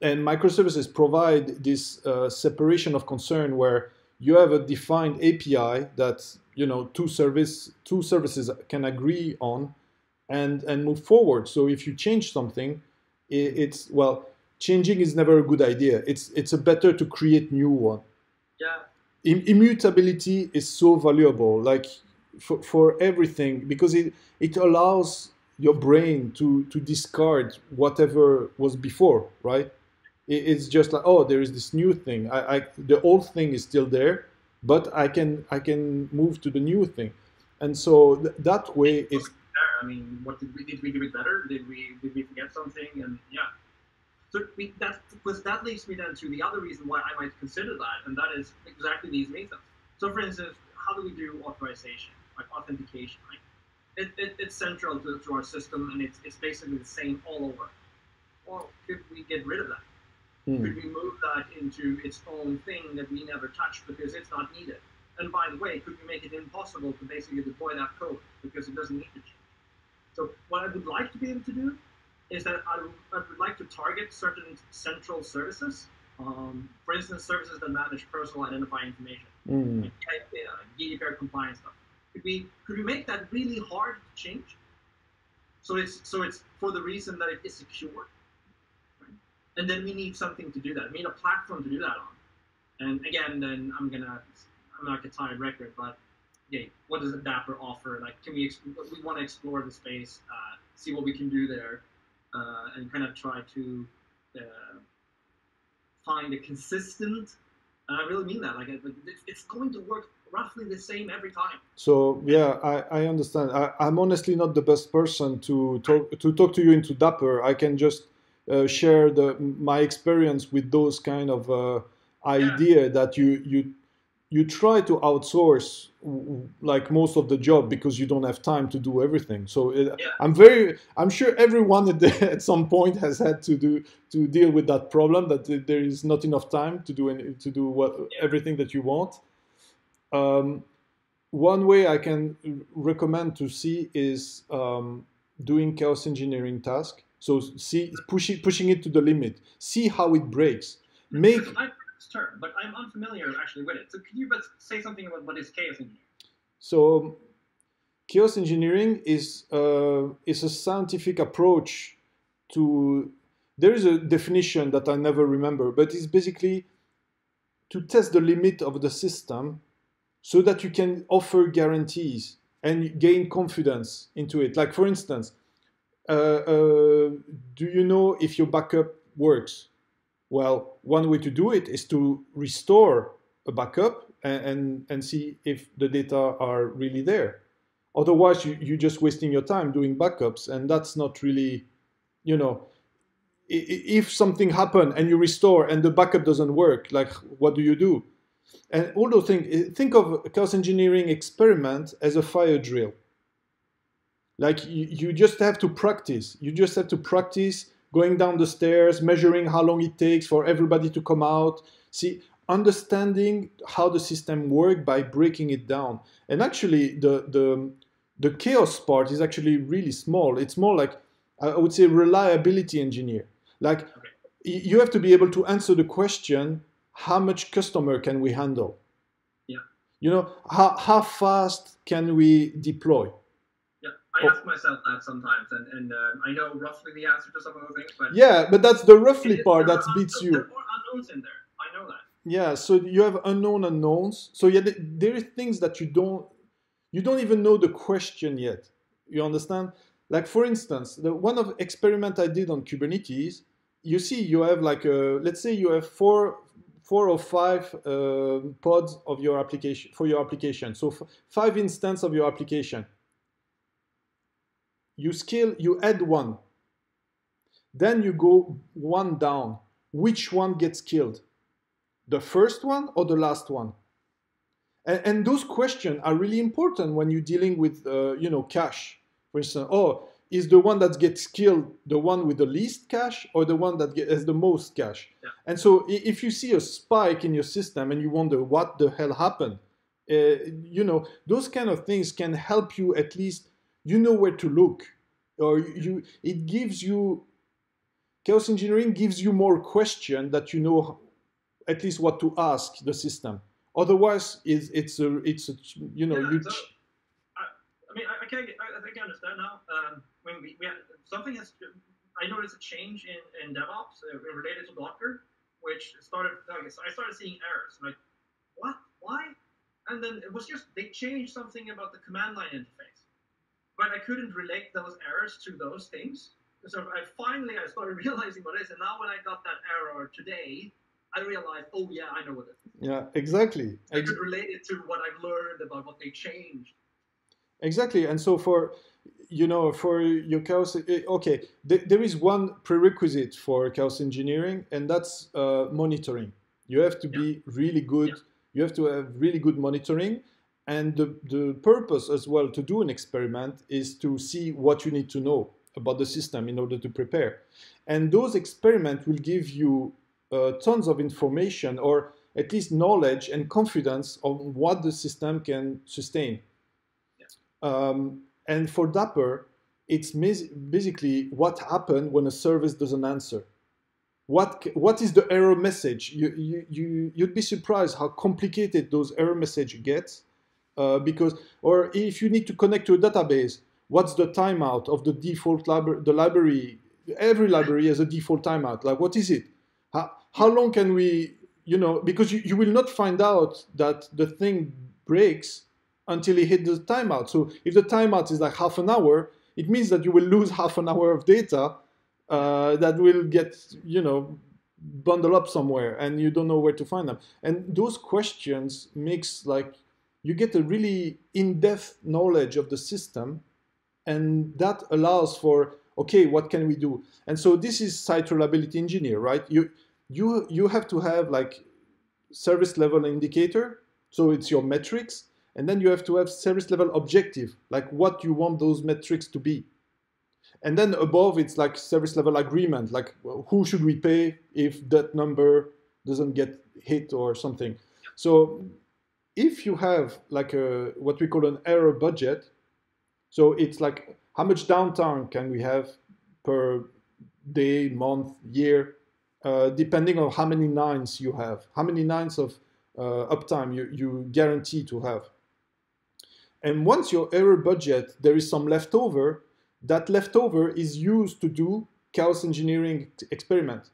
And microservices provide this uh, separation of concern where you have a defined A P I that, you know, two, service, two services can agree on and, and move forward. So if you change something, it, it's, well... changing is never a good idea. It's it's a better to create new one. Yeah. Im immutability is so valuable, like for, for everything, because it it allows your brain to to discard whatever was before, right? It, it's just like, oh, there is this new thing. I, I the old thing is still there, but I can I can move to the new thing, and so th that way it's. I mean, what did we did we do it better? Did we did we forget something? And yeah. So that's, because that leads me then to the other reason why I might consider that, and that is exactly these reasons. So, for instance, how do we do authorization, like authentication? Right? It, it, it's central to, to our system, and it's, it's basically the same all over. Well, could we get rid of that? Mm. Could we move that into its own thing that we never touch because it's not needed? And by the way, could we make it impossible to basically deploy that code because it doesn't need to change? So what I would like to be able to do is that I, I would like to target certain central services, um, for instance, services that manage personal identifying information, mm. like G D P R compliance stuff. Could we could we make that really hard to change? So it's so it's for the reason that it is secure, right? And then we need something to do that. We need a platform to do that on. And again, then I'm gonna I'm not gonna tie a record, but yeah, what does a D A P R offer? Like, can we we want to explore the space, uh, see what we can do there. Uh, and kind of try to uh, find a consistent, and I really mean that, like it's going to work roughly the same every time. So yeah, I, I understand. I, I'm honestly not the best person to talk to, talk to you into D A P R. I can just uh, share the, my experience with those kind of uh, idea yeah. that you, you, you try to outsource like most of the job because you don't have time to do everything. So it, yeah. I'm very, I'm sure everyone at, the, at some point has had to do to deal with that problem that there is not enough time to do any, to do what yeah. everything that you want. Um, one way I can recommend to see is um, doing chaos engineering task. So see pushing pushing it to the limit. See how it breaks. Make. Term, but I'm unfamiliar actually with it. So can you but say something about what is chaos engineering? So chaos engineering is uh, is a scientific approach to, there is a definition that I never remember, but it's basically to test the limit of the system so that you can offer guarantees and gain confidence into it. Like for instance, uh, uh, do you know if your backup works? Well, one way to do it is to restore a backup and, and, and see if the data are really there. Otherwise, you, you're just wasting your time doing backups, and that's not really, you know, if something happened and you restore and the backup doesn't work, like, what do you do? And although think, think of chaos engineering experiment as a fire drill. Like, you, you just have to practice. You just have to practice going down the stairs, measuring how long it takes for everybody to come out. See, understanding how the system works by breaking it down. And actually, the, the, the chaos part is actually really small. It's more like, I would say, reliability engineer. Like, you have to be able to answer the question, how much customer can we handle? Yeah. You know, how, how fast can we deploy? I ask myself that sometimes, and, and uh, I know roughly the answer to some of those things. But yeah, but that's the roughly part that beats you. There are unknowns in there. I know that. Yeah, so you have unknown unknowns. So yeah, there are things that you don't, you don't even know the question yet. You understand? Like for instance, the one of experiment I did on Kubernetes you see you have like a, let's say you have four four or five uh, pods of your application for your application. So f five instances of your application. You scale, you add one. Then you go one down. Which one gets killed? The first one or the last one? And, and those questions are really important when you're dealing with, uh, you know, cache. For instance, oh, is the one that gets killed the one with the least cache or the one that has the most cache? Yeah. And so if you see a spike in your system and you wonder what the hell happened, uh, you know, those kind of things can help you at least, you know where to look. Or you, it gives you, chaos engineering gives you more questions that you know at least what to ask the system. Otherwise, it's, it's, a, it's a, you know, yeah, you... So, I, I mean, I, I, can, I, I can understand now. Um, when we, we have, something has, I noticed a change in, in DevOps uh, related to Docker, which started, like, I started seeing errors. I'm like, what, why? And then it was just, they changed something about the command line interface. But I couldn't relate those errors to those things. So I finally, I started realizing what it is, and now when I got that error today, I realized, oh yeah, I know what it is. Yeah, exactly. I could relate it to what I've learned about what they changed. Exactly, and so for, you know, for your chaos, okay, th there is one prerequisite for chaos engineering, and that's uh, monitoring. You have to yeah. be really good, yeah. you have to have really good monitoring, and the, the purpose as well to do an experiment is to see what you need to know about the system in order to prepare. And those experiments will give you uh, tons of information, or at least knowledge and confidence of what the system can sustain. Yes. Um, and for D A P R, it's basically what happens when a service doesn't answer. What, what is the error message? You, you, you, you'd be surprised how complicated those error messages get. Uh, because, or if you need to connect to a database, what's the timeout of the default library? The library, every library has a default timeout. Like, what is it? How, how long can we, you know, because you, you will not find out that the thing breaks until it hits the timeout. So if the timeout is like half an hour, it means that you will lose half an hour of data uh, that will get, you know, bundled up somewhere, and you don't know where to find them. And those questions makes like, you get a really in-depth knowledge of the system. And that allows for, okay, what can we do? And so this is site reliability engineer, right? You, you, you have to have like service level indicator. So it's your metrics. And then you have to have service level objective, like what you want those metrics to be. And then above, it's like service level agreement, like who should we pay if that number doesn't get hit or something. So if you have like a, what we call an error budget, so it's like, how much downtime can we have per day, month, year, uh, depending on how many nines you have, how many nines of uh, uptime you, you guarantee to have. And once your error budget, there is some leftover, that leftover is used to do chaos engineering experiment.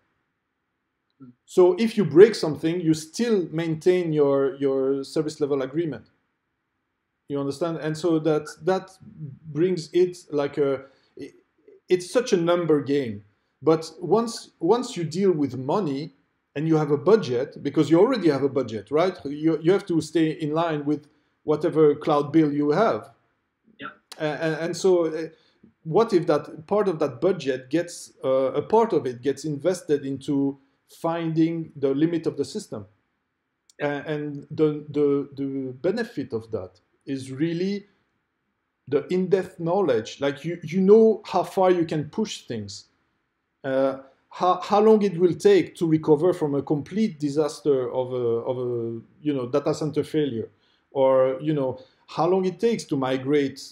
So if you break something, you still maintain your, your service level agreement. You understand? And so that, that brings it like a, it's such a number game. But once, once you deal with money and you have a budget, because you already have a budget, right? You, you have to stay in line with whatever cloud bill you have. Yeah. And, and so what if that part of that budget gets, uh, a part of it gets invested into finding the limit of the system? Yeah. And the, the, the benefit of that is really the in-depth knowledge. Like you, you know how far you can push things, uh, how, how long it will take to recover from a complete disaster of a, of a you know, data center failure, or you know, how long it takes to migrate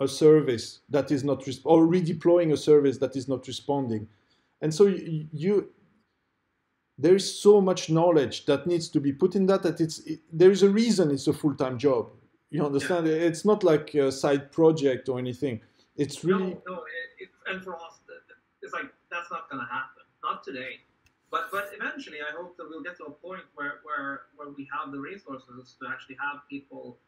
a service that is not, or redeploying a service that is not responding. And so you, you there is so much knowledge that needs to be put in that, that it's, it, there is a reason it's a full-time job. You understand? Yeah. It's not like a side project or anything. It's really... No, no. It, it, and for us, it's like, that's not going to happen. Not today. But but eventually, I hope that we'll get to a point where, where, where we have the resources to actually have people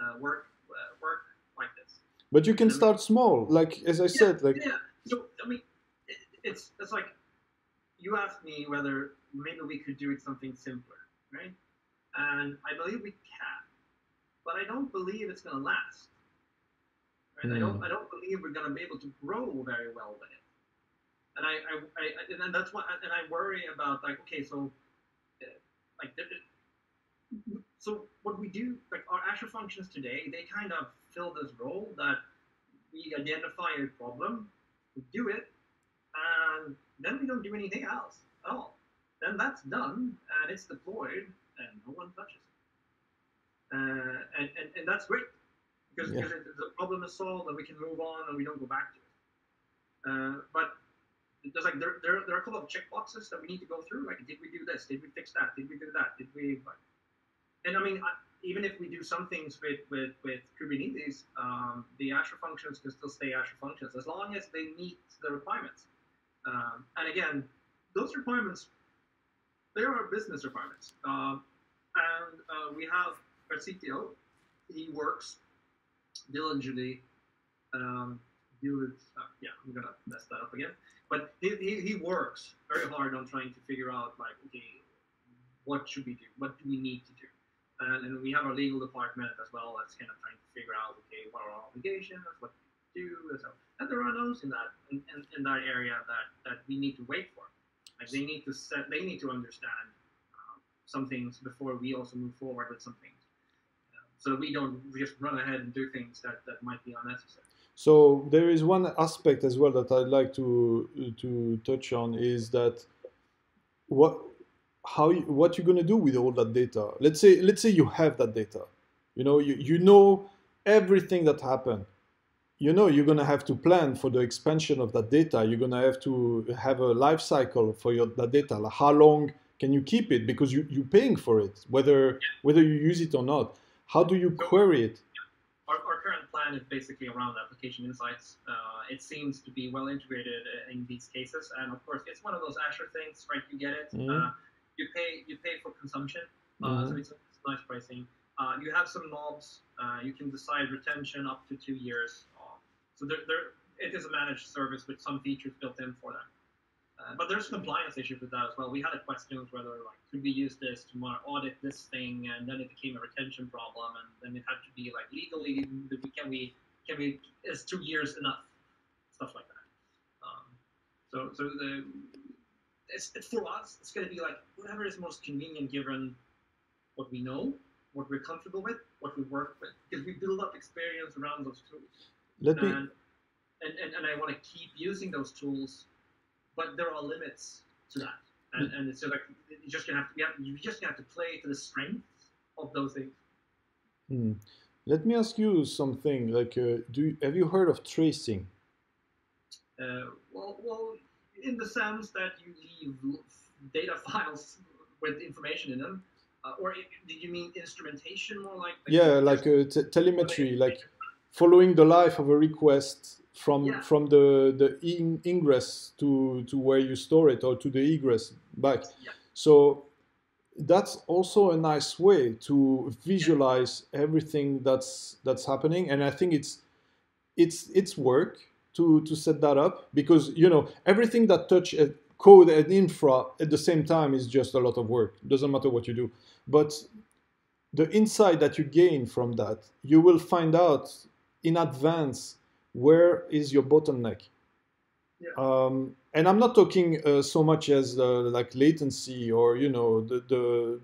uh, work uh, work like this. But you can and start small, like, as I yeah, said. Like... Yeah. So, I mean, it, it's, it's like, you asked me whether maybe we could do it something simpler, right? And I believe we can, but I don't believe it's going to last. Right? Mm. I don't. I don't believe we're going to be able to grow very well with it. And I, I, I and that's what, and I worry about, like, okay, so, uh, like, so what we do, like, our Azure functions today, they kind of fill this role that we identify a problem, we do it, and then we don't do anything else at all. Then that's done, and it's deployed, and no one touches it. Uh, and, and, and that's great, because, yeah. because it, the problem is solved, and we can move on, and we don't go back to it. Uh, but There's like there, there, there are a couple of checkboxes that we need to go through. Like, did we do this? Did we fix that? Did we do that? Did we? And I mean, I, even if we do some things with with with Kubernetes, um, the Azure functions can still stay Azure functions as long as they meet the requirements. Um, and again, those requirements, they are business requirements. Um, and uh, we have our C T O. He works diligently. Um, diligently uh, yeah, I'm gonna mess that up again. But he, he, he works very hard on trying to figure out, like, okay, what should we do? What do we need to do? And, and we have our legal department as well that's kind of trying to figure out, okay, what are our obligations? What do we do? And, so, and there are those in that in, in, in that area that, that we need to wait for. Like, they need to set, they need to understand um, some things before we also move forward with some things, uh, so that we don't just run ahead and do things that, that might be unnecessary. So there is one aspect as well that I'd like to to touch on, is that what how what you're going to do with all that data. Let's say let's say you have that data, you know, you you know everything that happened. You know you're going to have to plan for the expansion of that data. You're going to have to have a life cycle for your that data. Like, how long can you keep it, because you you're paying for it, whether whether you use it or not. How do you query it? Is basically around Application Insights. Uh, it seems to be well integrated in these cases, and of course, it's one of those Azure things, right? You get it. Mm-hmm. uh, you pay. You pay for consumption, uh, mm-hmm. so it's, it's nice pricing. Uh, you have some knobs. Uh, you can decide retention up to two years. Uh, so there, there, it is a managed service with some features built in for that. Uh, but there's compliance issues with that as well. We had a question whether, like, could we use this to audit this thing, and then it became a retention problem, and then it had to be, like, legally, can we, can we, is two years enough? Stuff like that. Um, so, so the, it's, it's for us, it's going to be like whatever is most convenient given what we know, what we're comfortable with, what we work with, because we build up experience around those tools. Let and, me... and, and, and I want to keep using those tools. But there are limits to that, and and so, like, you just gonna have to, you, have, you just gonna have to play to the strength of those things. Mm. Let me ask you something. Like, uh, do you, have you heard of tracing? Uh, well, well, in the sense that you leave data files with information in them, uh, or it, did you mean instrumentation, more like? like yeah, like uh, t telemetry, like following the life of a request. From yeah. from the the in, ingress to to where you store it, or to the egress back. Yeah. So that's also a nice way to visualize yeah. everything that's that's happening. And I think it's it's it's work to to set that up, because, you know, everything that touches code and infra at the same time is just a lot of work. It doesn't matter what you do, but the insight that you gain from that, you will find out in advance. Where is your bottleneck? Yeah. Um, and I'm not talking uh, so much as uh, like latency, or, you know, the, the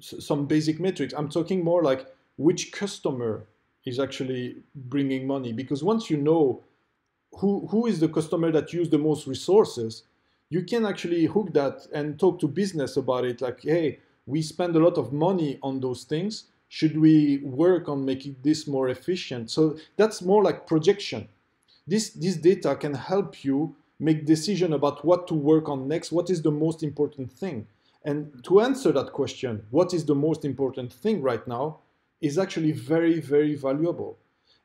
some basic metrics. I'm talking more like which customer is actually bringing money, because once you know who who is the customer that used the most resources, you can actually hook that and talk to business about it. Like, hey, we spend a lot of money on those things. Should we work on making this more efficient? So that's more like projection. This, this data can help you make decision about what to work on next, what is the most important thing. And to answer that question, what is the most important thing right now, is actually very, very valuable.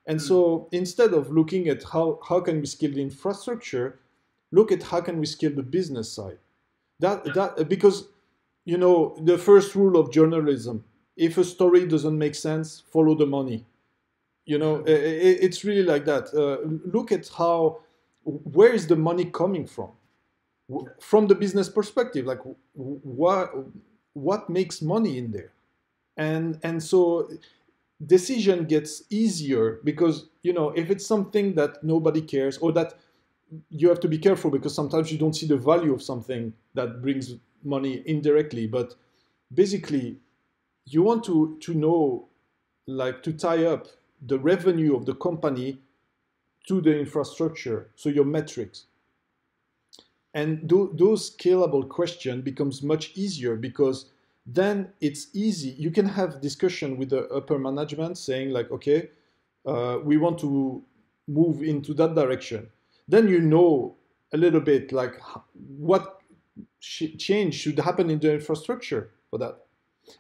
And so instead of looking at how, how can we scale the infrastructure, look at how can we scale the business side. That, that, because, you know, the first rule of journalism, if a story doesn't make sense, follow the money. You know, it's really like that. Uh, look at how, where is the money coming from? from the business perspective, like what what makes money in there, and and so decision gets easier because you know if it's something that nobody cares or that you have to be careful because sometimes you don't see the value of something that brings money indirectly, but basically you want to to know like to tie up the revenue of the company to the infrastructure, so your metrics. And do, those scalable question becomes much easier because then it's easy. You can have discussion with the upper management saying like, okay, uh, we want to move into that direction. Then you know a little bit like what sh change should happen in the infrastructure for that.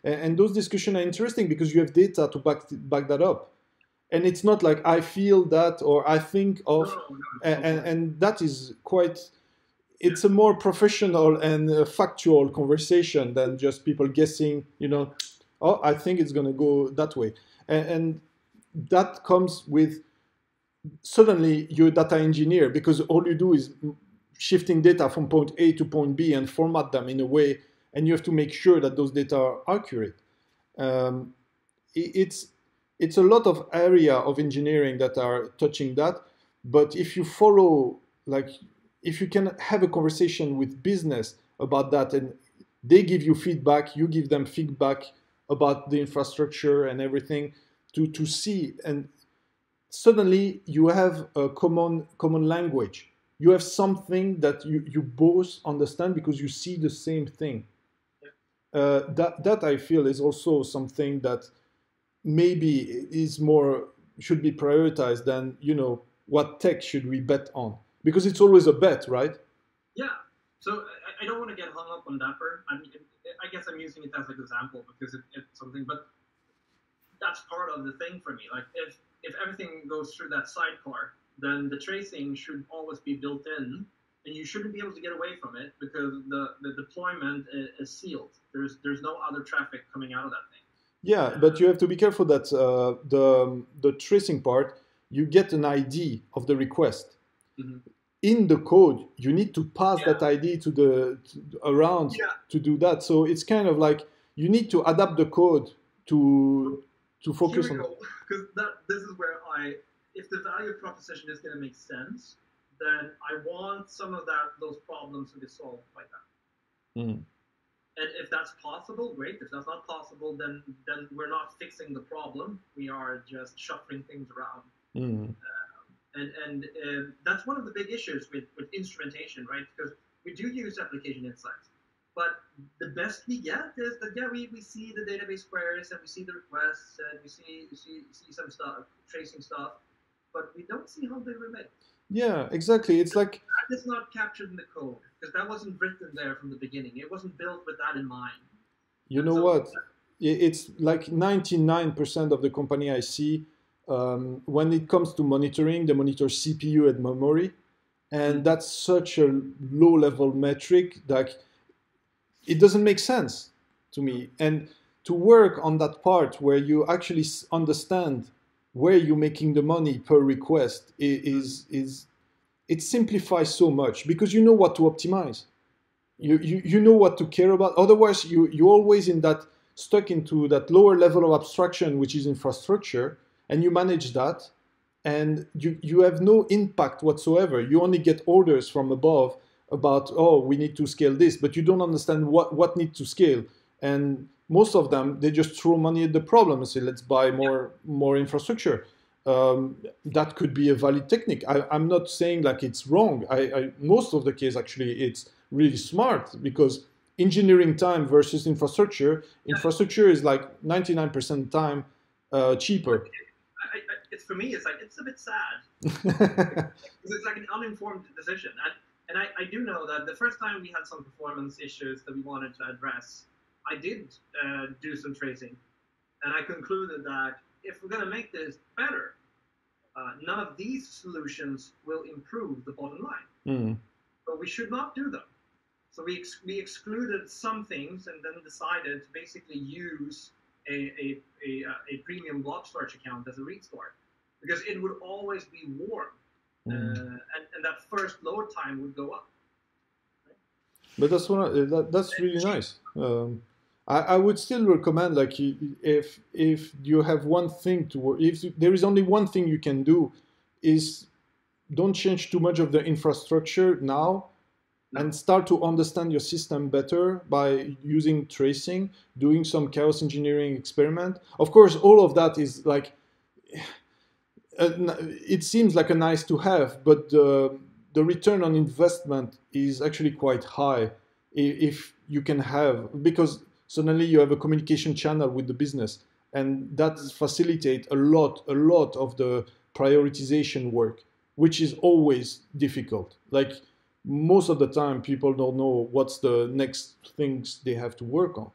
And, and those discussions are interesting because you have data to back, back that up. And it's not like I feel that or I think of, and, and, and that is quite... It's a more professional and factual conversation than just people guessing, you know, oh, I think it's going to go that way. And, and that comes with suddenly you're a data engineer because all you do is shifting data from point A to point B and format them in a way, and you have to make sure that those data are accurate. Um, it, it's, it's a lot of area of engineering that are touching that, but if you follow, like, if you can have a conversation with business about that and they give you feedback, you give them feedback about the infrastructure and everything to, to see, and suddenly you have a common, common language. You have something that you, you both understand because you see the same thing. Yeah. Uh, that, that I feel is also something that maybe is more, should be prioritized than, you know, what tech should we bet on? Because it's always a bet, right? Yeah. So I, I don't want to get hung up on D A P R. I mean, I guess I'm using it as an example because it, it's something, but that's part of the thing for me. Like if, if everything goes through that sidecar, then the tracing should always be built in and you shouldn't be able to get away from it because the, the deployment is, is sealed. There's, there's no other traffic coming out of that thing. Yeah, uh, but you have to be careful that uh, the, the tracing part, you get an I D of the request. Mm-hmm. In the code, you need to pass yeah. that I D to the to, around yeah. to do that. So it's kind of like you need to adapt the code to to focus on. Because this is where I, if the value proposition is going to make sense, then I want some of that those problems to be solved like that. Mm. And if that's possible, great. If that's not possible, then then we're not fixing the problem. We are just shuffling things around. Mm. Uh, And, and uh, that's one of the big issues with, with instrumentation, right? Because we do use Application Insights, but the best we get is that, yeah, we, we see the database queries and we see the requests and we see, see, see some stuff, tracing stuff, but we don't see how they relate. Yeah, exactly. It's like... That is not captured in the code because that wasn't written there from the beginning. It wasn't built with that in mind. You and know so what? It's like ninety-nine percent of the company I see Um, when it comes to monitoring, they monitor C P U and memory, and that's such a low-level metric that it doesn't make sense to me. And to work on that part where you actually understand where you're making the money per request is, is it simplifies so much because you know what to optimize. You, you, you know what to care about. Otherwise, you, you're always in that, stuck into that lower level of abstraction, which is infrastructure. And you manage that, and you, you have no impact whatsoever. You only get orders from above about, oh, we need to scale this, but you don't understand what, what needs to scale. And most of them, they just throw money at the problem and say, let's buy more, more infrastructure. Um, that could be a valid technique. I, I'm not saying like it's wrong. I, I, most of the case, actually, it's really smart because engineering time versus infrastructure, infrastructure is like ninety-nine percent time uh, cheaper. I, I, it's for me, it's like, it's a bit sad. It's like an uninformed decision. And, and I, I do know that the first time we had some performance issues that we wanted to address, I did uh, do some tracing. And I concluded that if we're going to make this better, uh, none of these solutions will improve the bottom line. Mm. But we should not do them. So we, ex we excluded some things and then decided to basically use A, a, a, a premium block storage account as a read store because it would always be warm mm. uh, and, and that first load time would go up. Right? But that's one of, that, that's really nice. Um, I, I would still recommend, like, if if you have one thing to work, if there is only one thing you can do, is don't change too much of the infrastructure now, and start to understand your system better by using tracing, doing some chaos engineering experiment. Of course, all of that is like, uh, it seems like a nice to have, but uh, the return on investment is actually quite high if you can have, because suddenly you have a communication channel with the business, and that facilitates a lot, a lot of the prioritization work, which is always difficult. Like, most of the time, people don't know what's the next things they have to work on.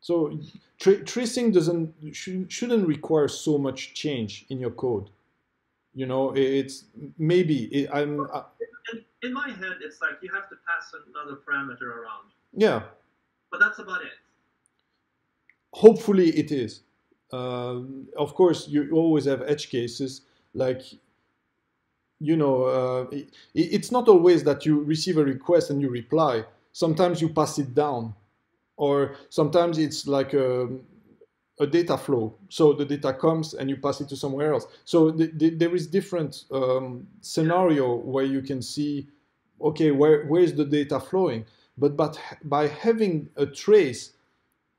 So tra tracing doesn't sh shouldn't require so much change in your code. You know, it's maybe it, I'm. I, in, in my head, it's like you have to pass another parameter around. Yeah. But that's about it. Hopefully, it is. Uh, of course, you always have edge cases like. You know, uh, it, it's not always that you receive a request and you reply. Sometimes you pass it down, or sometimes it's like a, a data flow. So the data comes and you pass it to somewhere else. So th th there is different um, scenario where you can see, okay, where where is the data flowing? But but by having a trace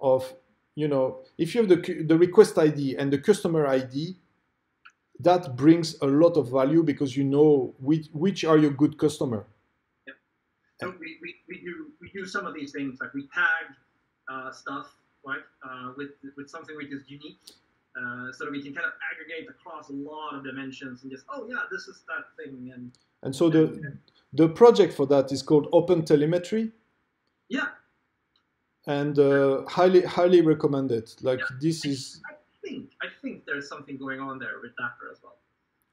of, you know, if you have the the request I D and the customer I D. That brings a lot of value because you know which, which are your good customer. Yep. So we, we, we, do, we do some of these things, like we tag uh, stuff, right, uh, with, with something which is unique, uh, so that we can kind of aggregate across a lot of dimensions and just, oh yeah, this is that thing. And, and so the, and, the project for that is called OpenTelemetry. Yeah. And uh, highly, highly recommended. Like, yeah. This is... I think, I think there's something going on there with D A P R as well.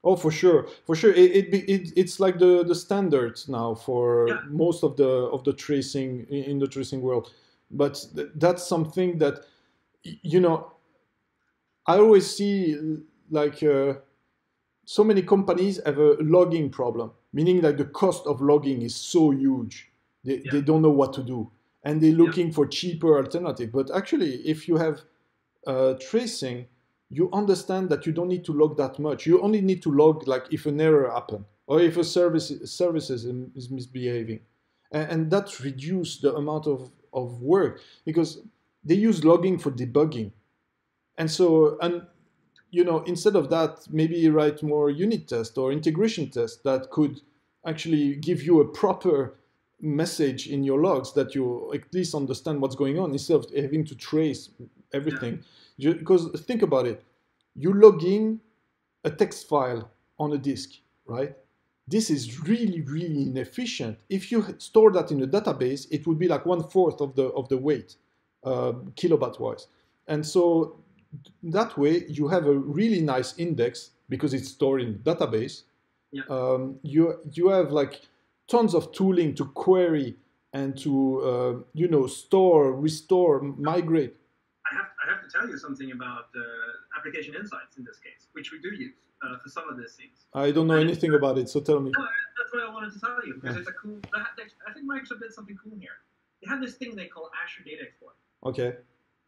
Oh, for sure, for sure. It, it, it it's like the the standard now for, yeah, most of the of the tracing in the tracing world. But th that's something that, you know, I always see, like, uh, so many companies have a logging problem, meaning that the cost of logging is so huge, they, yeah, they don't know what to do, and they're looking, yeah, for cheaper alternative. But actually, if you have Uh, tracing, you understand that you don't need to log that much. You only need to log, like, if an error happened or if a service services is misbehaving, and, and that reduces the amount of of work, because they use logging for debugging, and so, and you know, instead of that, maybe write more unit tests or integration tests that could actually give you a proper message in your logs that you at least understand what's going on, instead of having to trace everything. Yeah. You, because think about it, you log in a text file on a disk, right? This is really, really inefficient. If you store that in a database, it would be like one fourth of the of the weight, uh, kilobyte wise. And so that way you have a really nice index because it's stored in the database. Yeah. Um, you you have like tons of tooling to query and to uh, you know, store, restore, migrate. I have, I have to tell you something about uh, Application Insights in this case, which we do use uh, for some of these things. I don't know and anything about it, so tell me. No, that's what I wanted to tell you, because, yeah, it's a cool. I think Microsoft did something cool here. They have this thing they call Azure Data Explorer. Okay.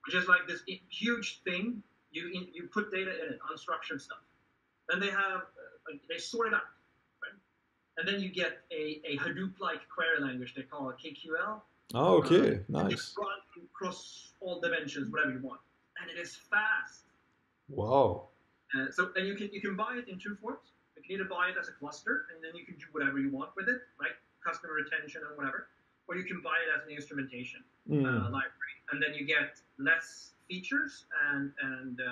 Which is like this huge thing. You in, you put data in it, unstructured stuff. Then they have uh, like, they sort it out, right? And then you get a, a Hadoop-like query language they call a K Q L. Oh, okay, uh, nice. Across all dimensions, whatever you want, and it is fast. Wow. Uh, so, and you can you can buy it in two forms. You can either buy it as a cluster, and then you can do whatever you want with it, like customer retention and whatever, or you can buy it as an instrumentation mm. uh, library, and then you get less features and and uh,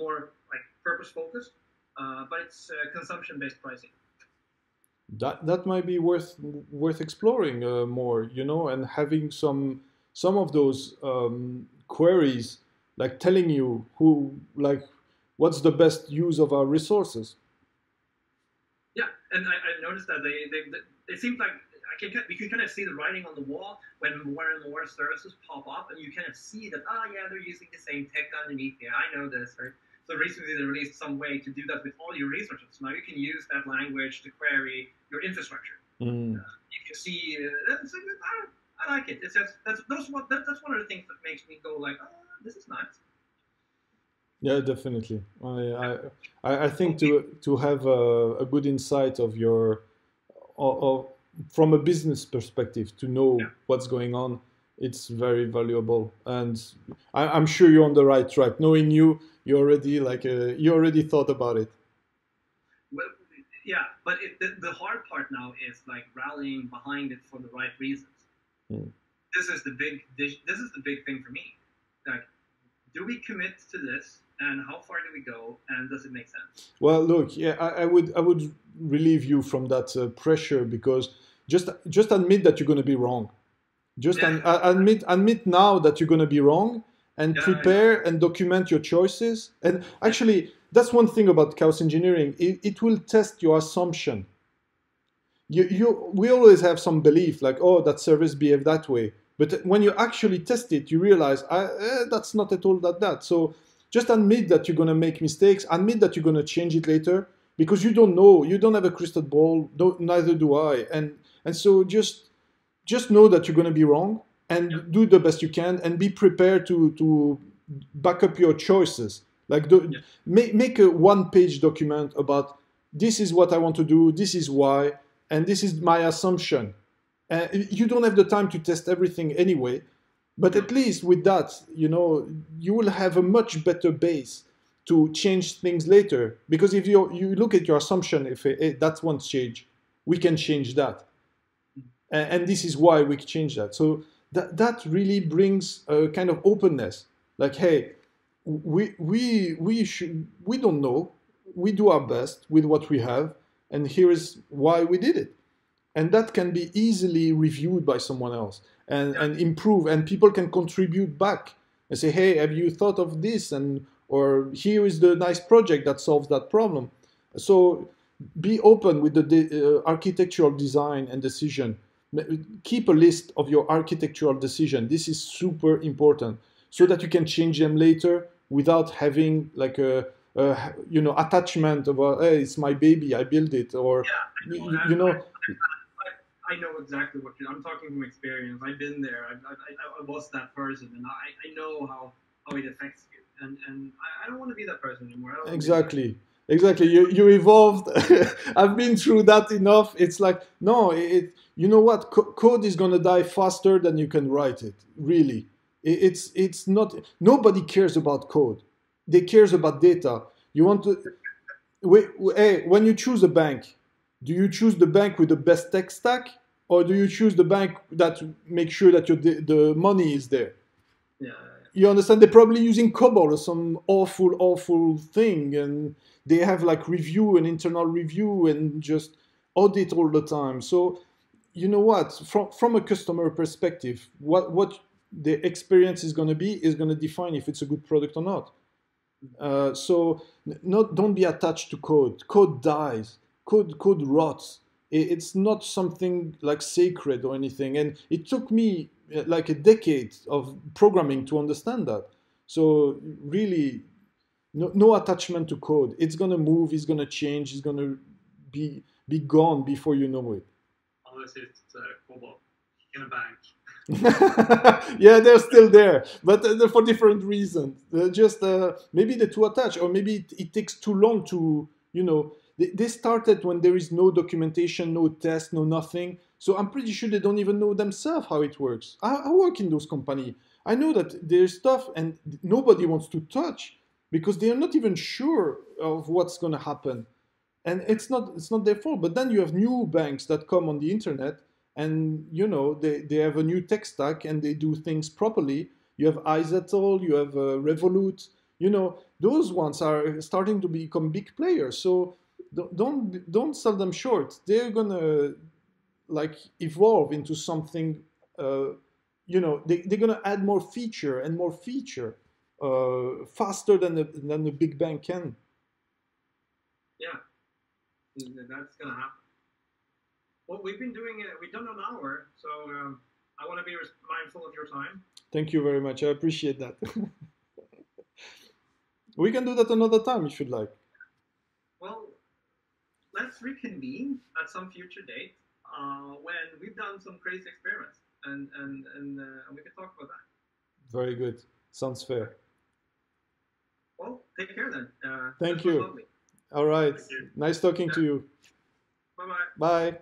more like purpose focused, uh, but it's uh, consumption based pricing. That that might be worth worth exploring uh, more, you know, and having some some of those um, queries, like telling you who, like, what's the best use of our resources. Yeah, and I, I noticed that they they, they it seems like I can we can kind of see the writing on the wall when more and more services pop up, and you kind of see that ah oh, yeah, they're using the same tech underneath. Yeah, I know this, right? So recently they released some way to do that with all your resources. Now you can use that language to query your infrastructure. Mm. Uh, you can see, uh, I I like it. It says that's that's one that's one of the things that makes me go like, oh, this is nice. Yeah, definitely. I I, I think to to have a, a good insight of your, of from a business perspective, to know yeah. what's going on, it's very valuable. And I, I'm sure you're on the right track. Knowing you, you already like uh, you already thought about it. Well, yeah, but it, the, the hard part now is like rallying behind it for the right reasons. Mm. This is the big this is the big thing for me. Like, do we commit to this, and how far do we go, and does it make sense? Well, look, yeah, I, I would I would relieve you from that uh, pressure, because just just admit that you're going to be wrong. Just yeah. an, uh, admit admit now that you're going to be wrong, and yeah, prepare yeah. and document your choices. And actually, that's one thing about chaos engineering. It, it will test your assumption. You, you, we always have some belief like, oh, that service behaved that way. But when you actually test it, you realize I, eh, that's not at all that that. So just admit that you're going to make mistakes. Admit that you're going to change it later, because you don't know. You don't have a crystal ball. Don't, neither do I. And and so just just know that you're going to be wrong, and yep. do the best you can, and be prepared to to back up your choices. Like do, yep. make make a one-page document about this is what I want to do. This is why. And this is my assumption. Uh, you don't have the time to test everything anyway, but at least with that, you know, you will have a much better base to change things later. Because if you you look at your assumption, if hey, that won't change, we can change that, and, and this is why we change that. So that that really brings a kind of openness. Like, hey, we we we should we don't know. We do our best with what we have. And here is why we did it. And that can be easily reviewed by someone else and, yeah. and improve. And people can contribute back and say, hey, have you thought of this? And or here is the nice project that solves that problem. So be open with the de uh, architectural design and decision. Keep a list of your architectural decision. This is super important so that you can change them later without having like a Uh, you know, attachment of, uh, hey, it's my baby, I build it, or, yeah, I know. you, you know. I, I, I know exactly what you're, I'm talking from experience. I've been there. I, I, I was that person, and I, I know how, how it affects you. And, and I, I don't want to be that person anymore. Exactly. Exactly. You, you evolved. I've been through that enough. It's like, no, it, you know what? Co code is going to die faster than you can write it, really. It, it's, it's not, nobody cares about code. They cares about data. You want to, hey, when you choose a bank, do you choose the bank with the best tech stack, or do you choose the bank that make sure that your the money is there? Yeah. You understand? They're probably using COBOL or some awful, awful thing, and they have like review and internal review and just audit all the time. So, you know what? From from a customer perspective, what what the experience is going to be is going to define if it's a good product or not. Uh, so not don't be attached to code. Code dies. Code code rots. It, it's not something like sacred or anything. And it took me uh, like a decade of programming to understand that. So really, no, no attachment to code. It's gonna move. It's gonna change. It's gonna be be gone before you know it. Unless it's uh, COBOL in a bank. Yeah, they're still there, but uh, for different reasons. They're just uh, maybe they're too attached, or maybe it, it takes too long to, you know, they, they started when there is no documentation, no test, no nothing. So I'm pretty sure they don't even know themselves how it works. I, I work in those companies. I know that there's stuff and nobody wants to touch because they are not even sure of what's going to happen, and it's not it's not their fault. But then you have new banks that come on the internet. And, you know, they, they have a new tech stack and they do things properly. You have Isatol, you have uh, Revolut. You know, those ones are starting to become big players. So don't, don't, don't sell them short. They're going to, like, evolve into something, uh, you know, they, they're going to add more feature and more feature uh, faster than the, than the big bank can. Yeah, that's going to happen. Well, we've been doing it, we've done an hour, so um, I want to be mindful of your time. Thank you very much. I appreciate that. We can do that another time if you'd like. Well, let's reconvene at some future date uh, when we've done some crazy experiments. and and and, uh, and we can talk about that. Very good. Sounds fair. Well, take care then. Uh, thank you. All right. Nice talking yeah. to you. Bye-bye. Bye.